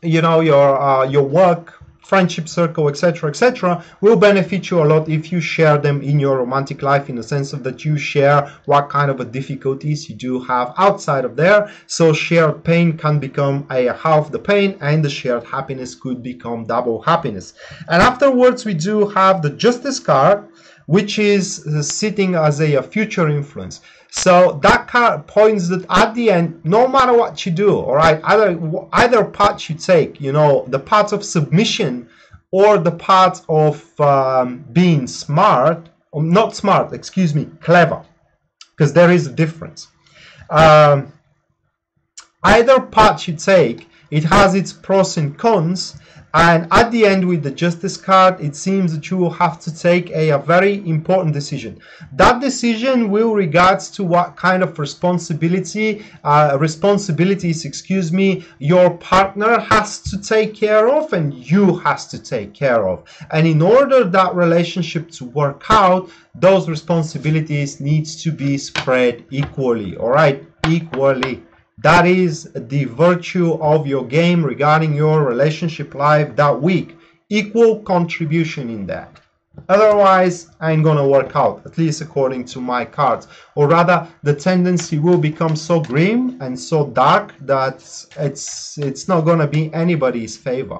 you know, your work, friendship circle, etc., etc., will benefit you a lot if you share them in your romantic life, in the sense of that you share what kind of a difficulties you do have outside of there. So shared pain can become a half the pain, and the shared happiness could become double happiness. And afterwards we do have the Justice card, which is sitting as a future influence. So that card points that at the end, no matter what you do, all right, either path you take, you know, the path of submission or the path of being smart, or not smart, excuse me, clever, because there is a difference. Either path you take, it has its pros and cons, And at the end, with the Justice card, it seems that you will have to take a very important decision. That decision will regards to what kind of responsibilities your partner has to take care of and you has to take care of. And in order that relationship to work out, those responsibilities needs to be spread equally. All right, equally. That is the virtue of your game regarding your relationship life that week. Equal contribution in that. Otherwise, I ain't gonna work out, at least according to my cards. Or rather, the tendency will become so grim and so dark that it's not gonna be anybody's favor.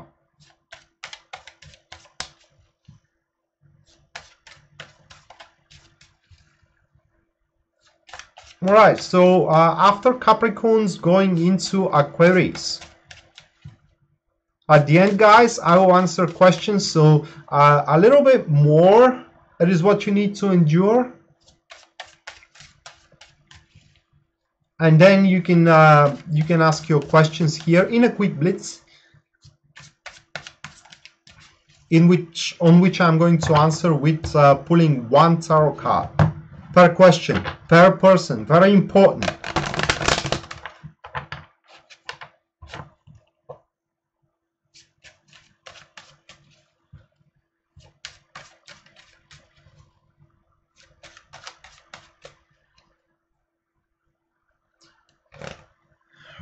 All right, so after Capricorn's going into Aquarius. At the end, guys, I will answer questions, so a little bit more. That is what you need to endure. And then you can ask your questions here in a quick blitz, on which I'm going to answer with pulling one tarot card per question, per person. Very important.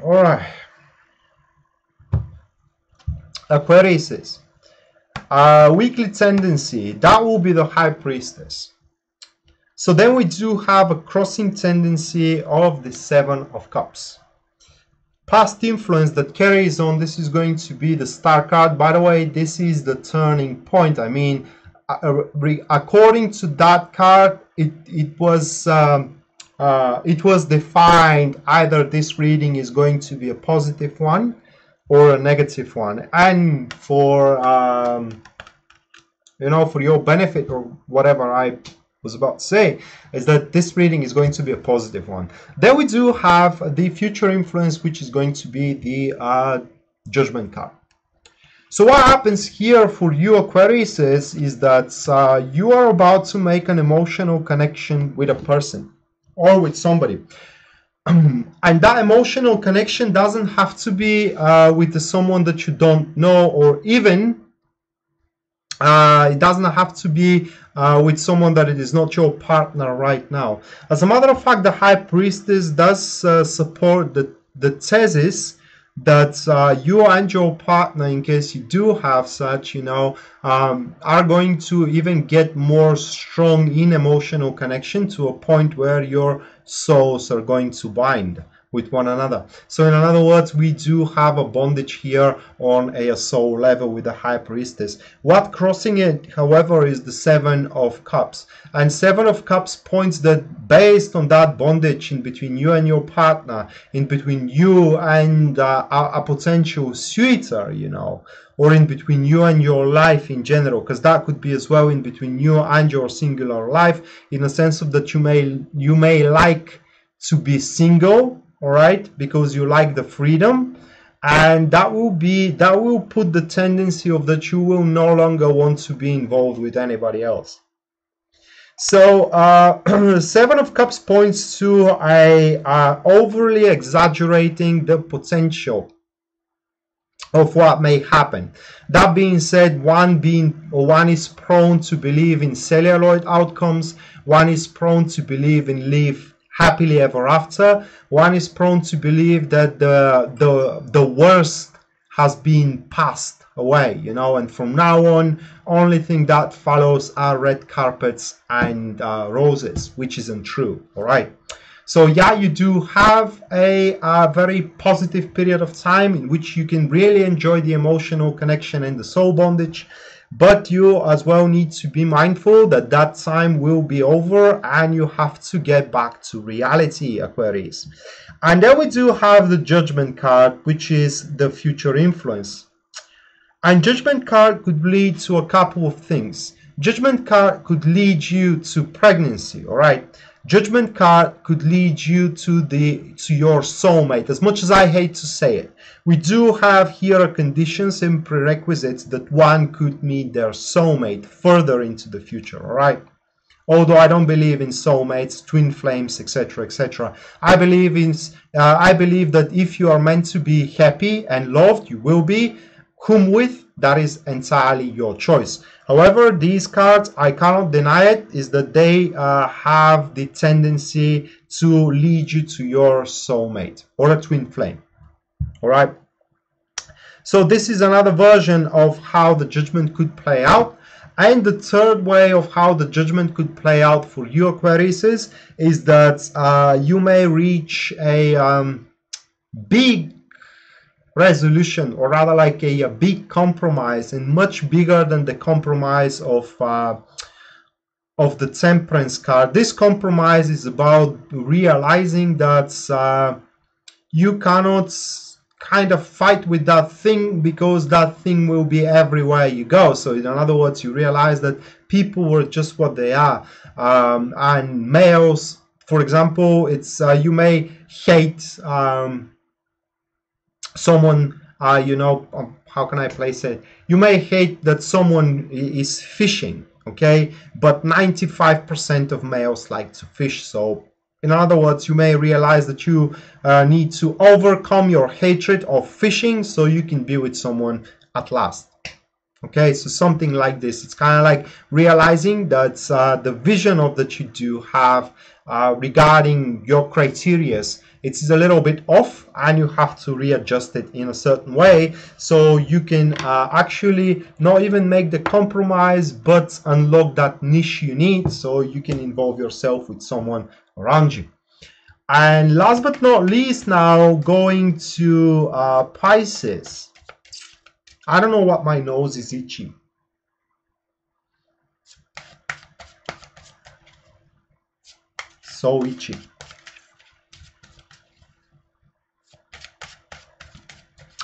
All right. Aquarius. Weekly tendency. That will be the High Priestess. So then we do have a crossing tendency of the Seven of Cups. Past influence that carries on. This is going to be the Star card. By the way, this is the turning point. I mean, according to that card, it was defined either this reading is going to be a positive one or a negative one. And for you know, for your benefit or whatever, I was about to say is that this reading is going to be a positive one. Then we do have the future influence, which is going to be the Judgment card. So what happens here for you, Aquarius, is that you are about to make an emotional connection with a person or with somebody. And that emotional connection doesn't have to be with someone that you don't know, or even it doesn't have to be with someone that it is not your partner right now. As a matter of fact, the High Priestess does support the thesis that you and your partner, in case you do have such, you know, are going to even get more strong in emotional connection to a point where your souls are going to bind with one another. So in other words, we do have a bondage here on a soul level with the High Priestess. What crossing it, however, is the Seven of Cups. And Seven of Cups points that based on that bondage in between you and your partner, in between you and a potential suitor, you know, or in between you and your life in general, because that could be as well in between you and your singular life, in a sense of that you may like to be single. All right, because you like the freedom, and that will put the tendency of that you will no longer want to be involved with anybody else. So Seven of Cups points to overly exaggerating the potential of what may happen. That being said, one is prone to believe in celluloid outcomes, one is prone to believe in live happily ever after, one is prone to believe that the worst has been passed away, you know, and from now on only thing that follows are red carpets and roses, which isn't true. All right, so yeah, you do have a very positive period of time in which you can really enjoy the emotional connection and the soul bondage. But you as well need to be mindful that that time will be over and you have to get back to reality, Aquarius. And then we do have the Judgment card, which is the future influence. And Judgment card could lead to a couple of things. Judgment card could lead you to pregnancy, all right? Judgment card could lead you to your soulmate. As much as I hate to say it, we do have here conditions and prerequisites that one could meet their soulmate further into the future, all right? Although I don't believe in soulmates, twin flames, etc., etc. I believe that if you are meant to be happy and loved, you will be. Whom with, that is entirely your choice. However, these cards, I cannot deny it, is that they have the tendency to lead you to your soulmate or a twin flame. All right. So this is another version of how the judgment could play out. And the third way of how the judgment could play out for you, Aquarius, is that you may reach a big resolution, or rather like a big compromise, and much bigger than the compromise of the Temperance card. This compromise is about realizing that you cannot kind of fight with that thing, because that thing will be everywhere you go. So in other words, you realize that people were just what they are, and males, for example, it's you may hate someone, you know, how can I place it, you may hate that someone is fishing, okay, but 95% of males like to fish. So in other words, you may realize that you need to overcome your hatred of fishing so you can be with someone at last. Okay, so something like this. It's kind of like realizing that the vision of that you do have regarding your criterias, it is a little bit off, and you have to readjust it in a certain way so you can actually not even make the compromise, but unlock that niche you need so you can involve yourself with someone around you. And last but not least, now going to Pisces. I don't know what, my nose is itchy. So itchy.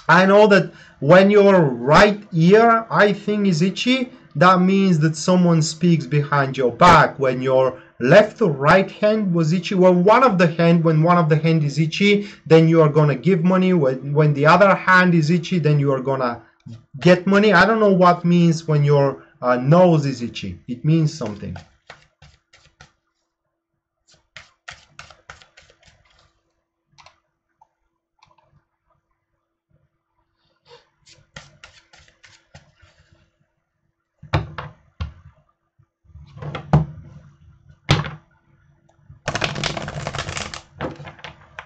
I know that when your right ear, I think, is itchy, that means that someone speaks behind your back. When your left or right hand was itchy, well, when one of the hand is itchy, then you are gonna give money. When the other hand is itchy, then you are gonna get money. I don't know what means when your nose is itchy. It means something.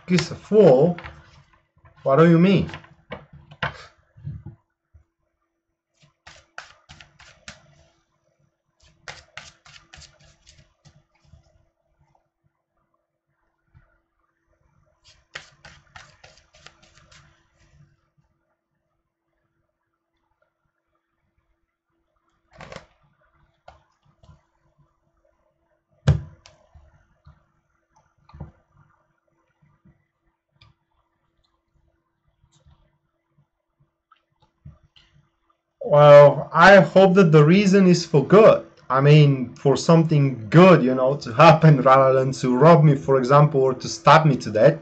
Kiss a fool? What do you mean? Well, I hope that the reason is for good. I mean, for something good, you know, to happen, rather than to rob me, for example, or to stab me to death.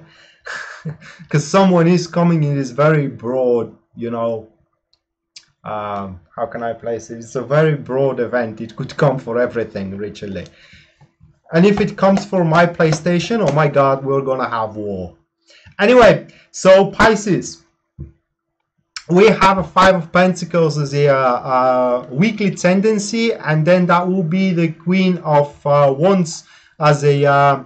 Because someone is coming in this very broad, you know, how can I place it? It's a very broad event. It could come for everything, literally. And if it comes for my PlayStation, oh my God, we're gonna have war. Anyway, so Pisces. We have a Five of Pentacles as a weekly tendency, and then that will be the Queen of Wands as a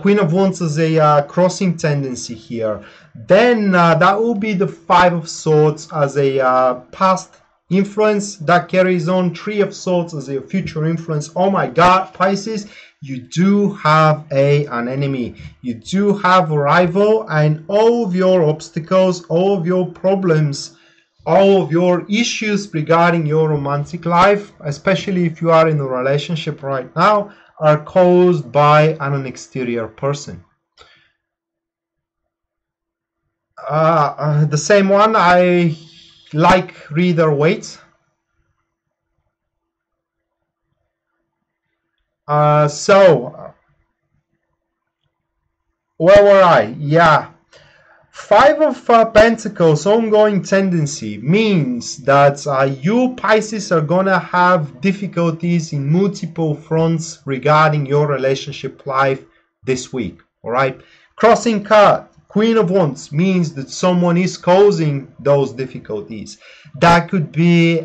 Queen of Wands as a crossing tendency here. Then that will be the Five of Swords as a past influence that carries on, Three of Swords as a future influence. Oh my God, Pisces! You do have an enemy, you do have a rival, and all of your obstacles, all of your problems, all of your issues regarding your romantic life, especially if you are in a relationship right now, are caused by an exterior person. The same one, I like reader weight. So where were I? Yeah. Five of Pentacles, ongoing tendency, means that you Pisces are gonna have difficulties in multiple fronts regarding your relationship life this week. All right. Crossing card, Queen of Wands, means that someone is causing those difficulties. That could be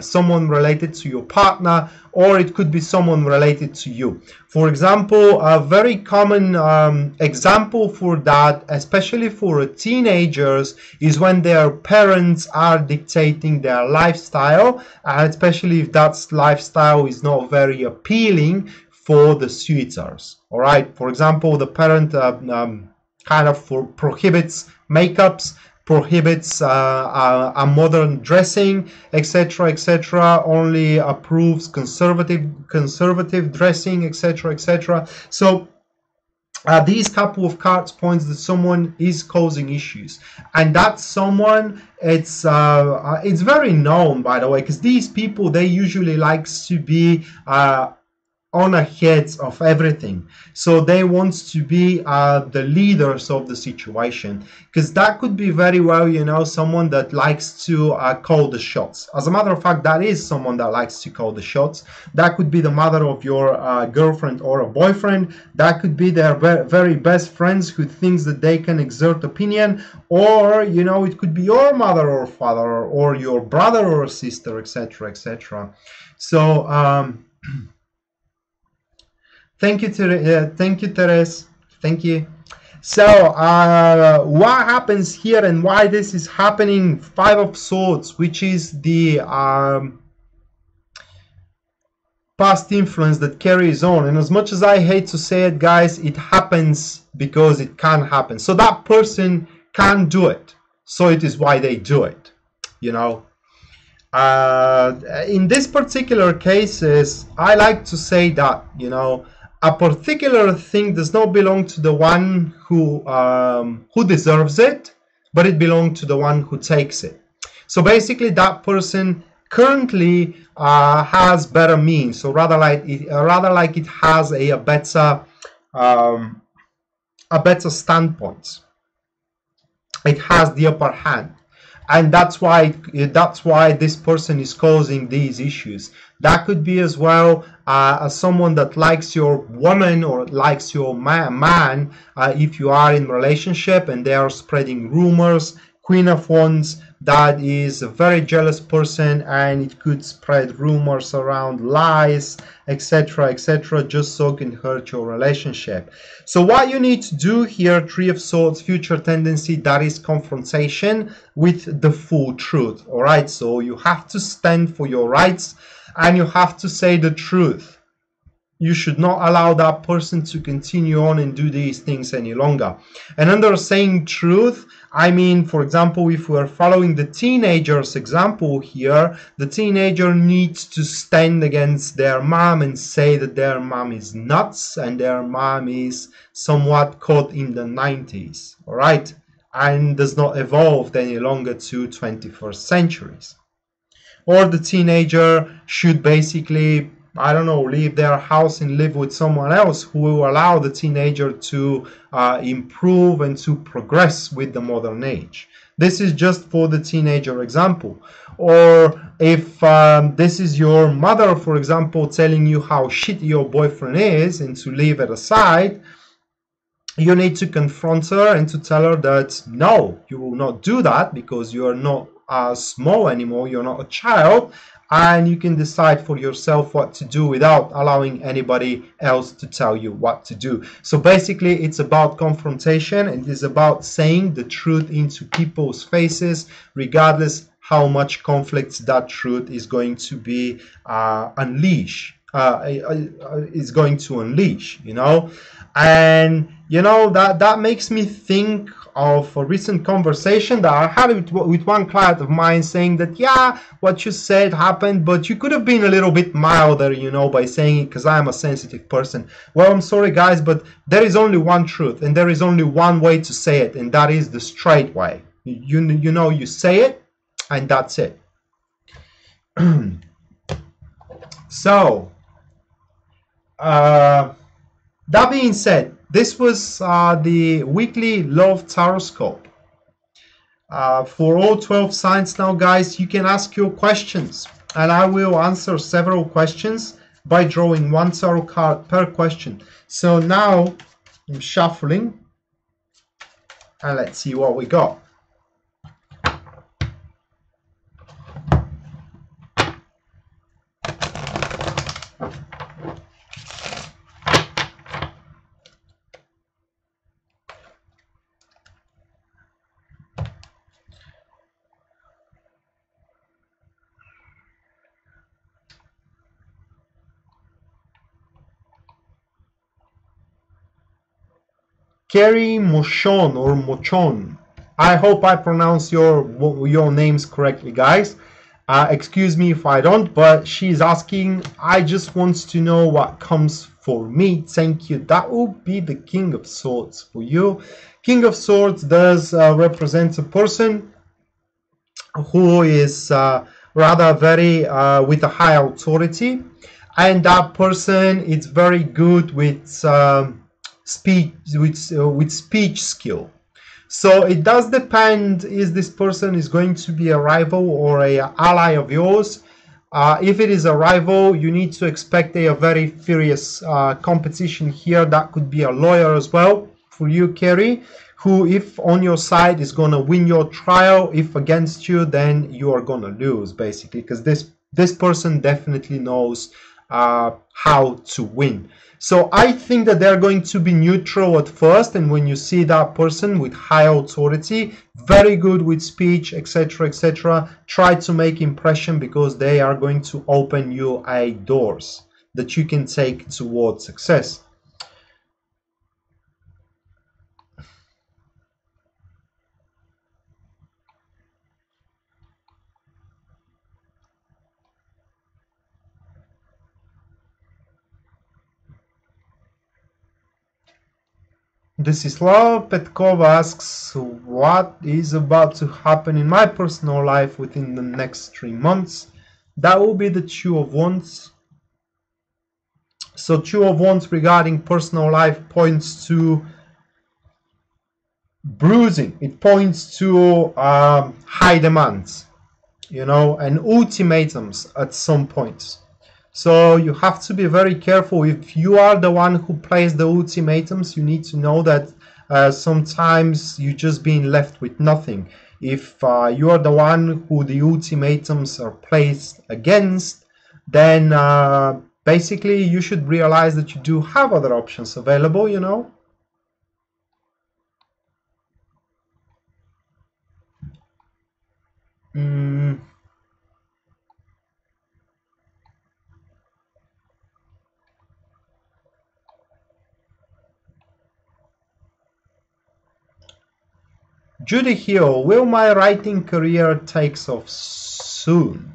someone related to your partner, or it could be someone related to you. For example, a very common example for that, especially for teenagers, is when their parents are dictating their lifestyle, especially if that lifestyle is not very appealing for the suitors. All right. For example, the parent kind of prohibits makeups, prohibits a modern dressing, etc., etc., only approves conservative dressing, etc., etc. So these couple of cards points that someone is causing issues, and that someone, it's very known, by the way, because these people, they usually likes to be on the heads of everything, so they want to be the leaders of the situation, because that could be very well, you know, someone that likes to call the shots. As a matter of fact, that is someone that likes to call the shots. That could be the mother of your girlfriend or a boyfriend. That could be their very best friends who thinks that they can exert opinion, or, you know, it could be your mother or father, or your brother or sister, etc., etc. So thank you, Therese. Thank you. So, what happens here and why this is happening? Five of Swords, which is the past influence that carries on. And as much as I hate to say it, guys, it happens because it can happen. So that person can do it. So it is why they do it, you know. In this particular cases, I like to say that, you know, a particular thing does not belong to the one who deserves it, but it belongs to the one who takes it. So basically, that person currently has better means, or rather like it has a better standpoint. It has the upper hand, and that's why this person is causing these issues. That could be as well someone that likes your woman or likes your man if you are in relationship, and they are spreading rumors. Queen of Wands, that is a very jealous person, and it could spread rumors around, lies, etc., etc., just so it can hurt your relationship. So what you need to do here, Three of Swords, future tendency, that is confrontation with the full truth. All right, so you have to stand for your rights, and you have to say the truth. You should not allow that person to continue on and do these things any longer. And under saying truth, I mean, for example, if we are following the teenager's example here, the teenager needs to stand against their mom and say that their mom is nuts and their mom is somewhat caught in the 90s, all right, and does not evolve any longer to 21st centuries. Or the teenager should basically, I don't know, leave their house and live with someone else who will allow the teenager to improve and to progress with the modern age. This is just for the teenager example. Or if this is your mother, for example, telling you how shitty your boyfriend is and to leave it aside, you need to confront her and to tell her that no, you will not do that, because you are not small anymore, you're not a child, and you can decide for yourself what to do without allowing anybody else to tell you what to do. So basically, it's about confrontation, and it's about saying the truth into people's faces, regardless how much conflict that truth is going to be unleash, you know. And you know, that makes me think of a recent conversation that I had with one client of mine, saying that, yeah, what you said happened, but you could have been a little bit milder, you know, by saying it, because I'm a sensitive person. Well, I'm sorry, guys, but there is only one truth, and there is only one way to say it, and that is the straight way. You know, you say it, and that's it. So, That being said, this was the weekly love taroscope for all 12 signs. Now, guys, you can ask your questions, and I will answer several questions by drawing one tarot card per question. So now I'm shuffling, and let's see what we got. Kerry Mochon or Mochon. I hope I pronounce your names correctly, guys. Excuse me if I don't, but she's asking, I just wants to know what comes for me. Thank you. That will be the King of Swords for you. King of Swords does represent a person who is rather very with a high authority, and that person is very good with speech skill. So it does depend if this person is going to be a rival or a ally of yours. If it is a rival, you need to expect a very furious competition here. That could be a lawyer as well for you, Kerry, who, if on your side, is gonna win your trial. If against you, then you are gonna lose, basically, because this person definitely knows how to win. So I think that they're going to be neutral at first, and when you see that person with high authority, very good with speech, etc., etc., try to make impression, because they are going to open you doors that you can take towards success. Desislava Petkova asks, what is about to happen in my personal life within the next 3 months? That will be the Two of Wands. So Two of Wands regarding personal life points to bruising. It points to high demands, you know, and ultimatums at some points. So you have to be very careful. If you are the one who plays the ultimatums, you need to know that sometimes you're just being left with nothing. If you are the one who the ultimatums are placed against, then basically you should realize that you do have other options available, you know. Judy here, will my writing career takes off soon?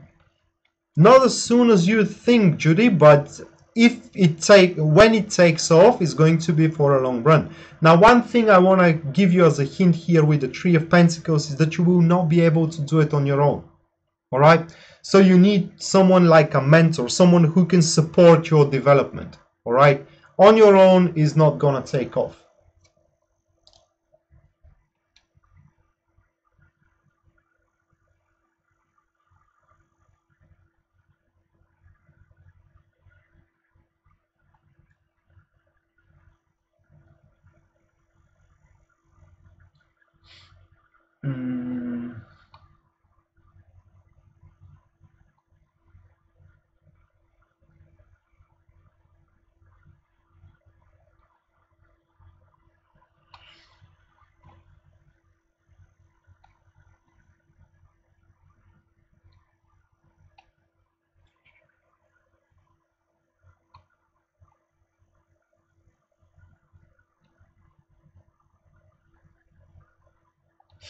Not as soon as you think, Judy, but when it takes off, it's going to be for a long run. Now, one thing I want to give you as a hint here with the Three of Pentacles is that you will not be able to do it on your own. All right? So you need someone like a mentor, someone who can support your development. All right? On your own is not going to take off.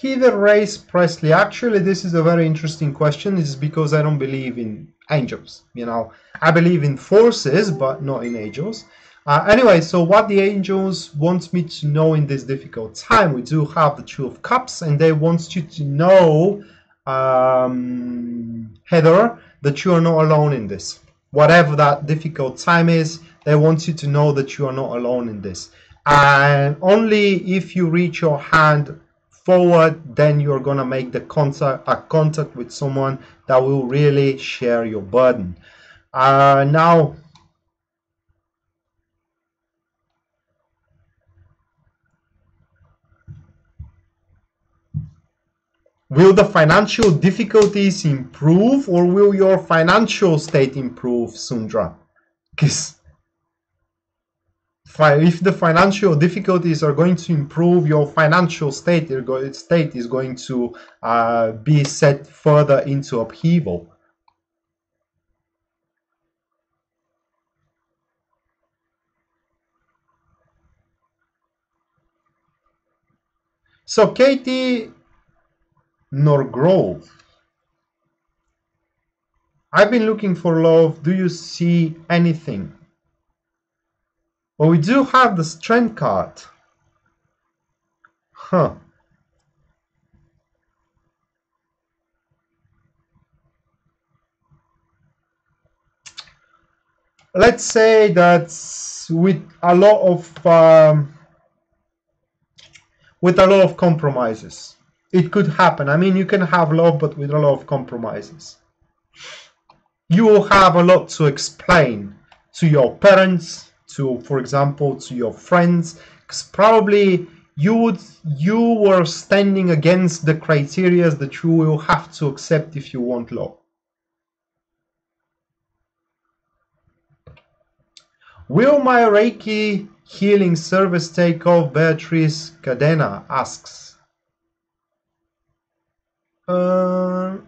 Heather race Presley, actually this is a very interesting question. It's because I don't believe in angels, you know. I believe in forces, but not in angels. Anyway, so what the angels want me to know in this difficult time, we do have the Two of Cups, and they want you to know, Heather, that you are not alone in this. Whatever that difficult time is, They want you to know that you are not alone in this. And only if you reach your hand forward, then you're going to make the contact with someone that will really share your burden. Now, will the financial difficulties improve, or will your financial state improve, Sundra? Because if the financial difficulties are going to improve, your financial state is going to be set further into upheaval. So Katie Norgrove, I've been looking for love. Do you see anything? Well, we do have the Strength card. Huh. Let's say that with a lot of compromises. It could happen. I mean, you can have love, but with a lot of compromises. You will have a lot to explain to your parents, to, for example, to your friends, because probably you were standing against the criteria that you will have to accept if you want love. Will my Reiki healing service take off? Beatrice Cadena asks. For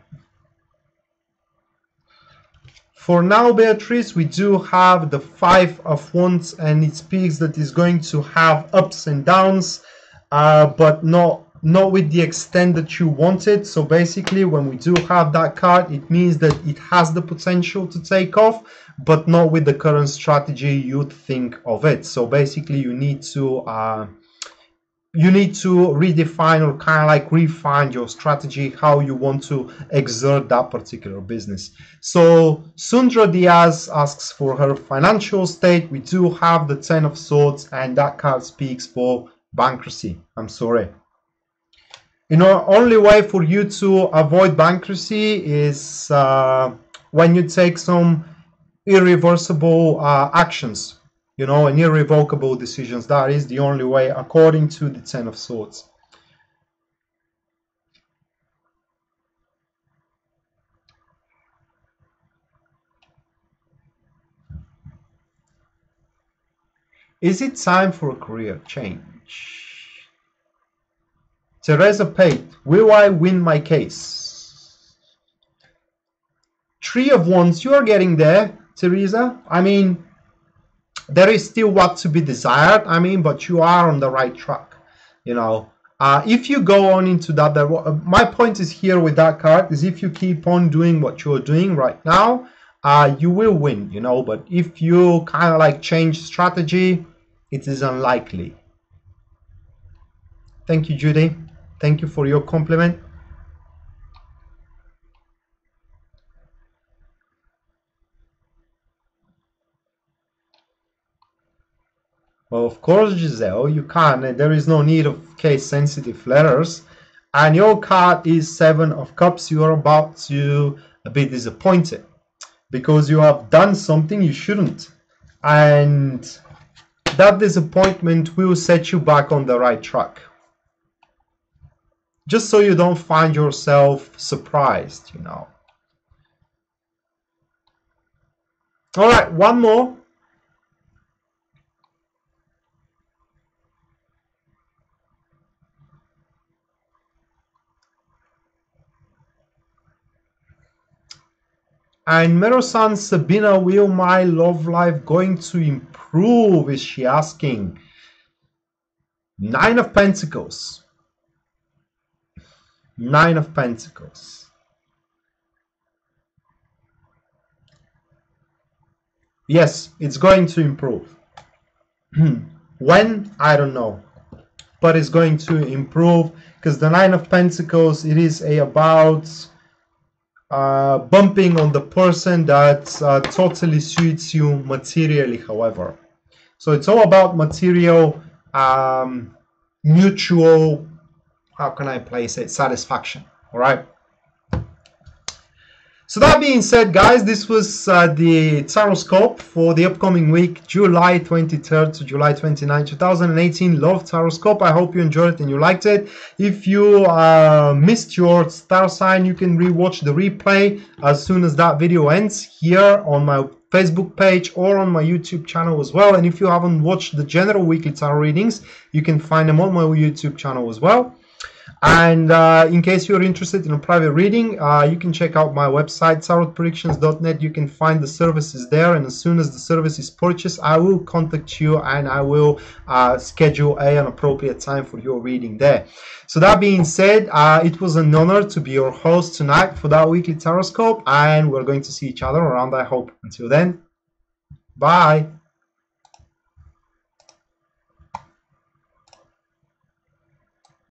now, Beatrice, we do have the Five of Wands, and it speaks that it's going to have ups and downs, but not with the extent that you wanted. So basically, when we do have that card, it means that it has the potential to take off, but not with the current strategy you think of it. So basically, you need to redefine, or kind of like refine your strategy, how you want to exert that particular business. So Sundra Diaz asks for her financial state. We do have the Ten of Swords, and that card speaks for bankruptcy. I'm sorry. You know, only way for you to avoid bankruptcy is when you take some irreversible actions. You know, and irrevocable decisions. That is the only way, according to the Ten of Swords. Is it time for a career change? Teresa Pate, will I win my case? Three of Wands, you are getting there, Teresa. I mean, there is still what to be desired, I mean, but you are on the right track, you know. If you go on into that, my point is here with that card is if you keep on doing what you're doing right now, you will win, you know. But if you kind of like change strategy, it is unlikely. Thank you, Judy. Thank you for your compliment. Well, of course, Giselle, you can't. There is no need of case-sensitive letters. And your card is Seven of Cups. You are about to be disappointed because you have done something you shouldn't. And that disappointment will set you back on the right track. Just so you don't find yourself surprised, you know. All right, one more. And Mero-san, Sabina, will my love life going to improve? Is she asking? Nine of Pentacles. Nine of Pentacles. Yes, it's going to improve. When? I don't know. But it's going to improve because the Nine of Pentacles, it is about bumping on the person that totally suits you materially, however. So it's all about material, mutual, how can I place it, satisfaction, all right? So that being said, guys, this was the Taroscope for the upcoming week, July 23rd to July 29, 2018. Love Taroscope. I hope you enjoyed it and you liked it. If you missed your star sign, you can rewatch the replay as soon as that video ends here on my Facebook page or on my YouTube channel as well. And if you haven't watched the general weekly tarot readings, you can find them on my YouTube channel as well. And in case you're interested in a private reading, you can check out my website, tarotpredictions.net. You can find the services there, and as soon as the service is purchased, I will contact you and I will schedule an appropriate time for your reading there. So that being said, it was an honor to be your host tonight for that weekly Taroscope, and we're going to see each other around, I hope. Until then, bye.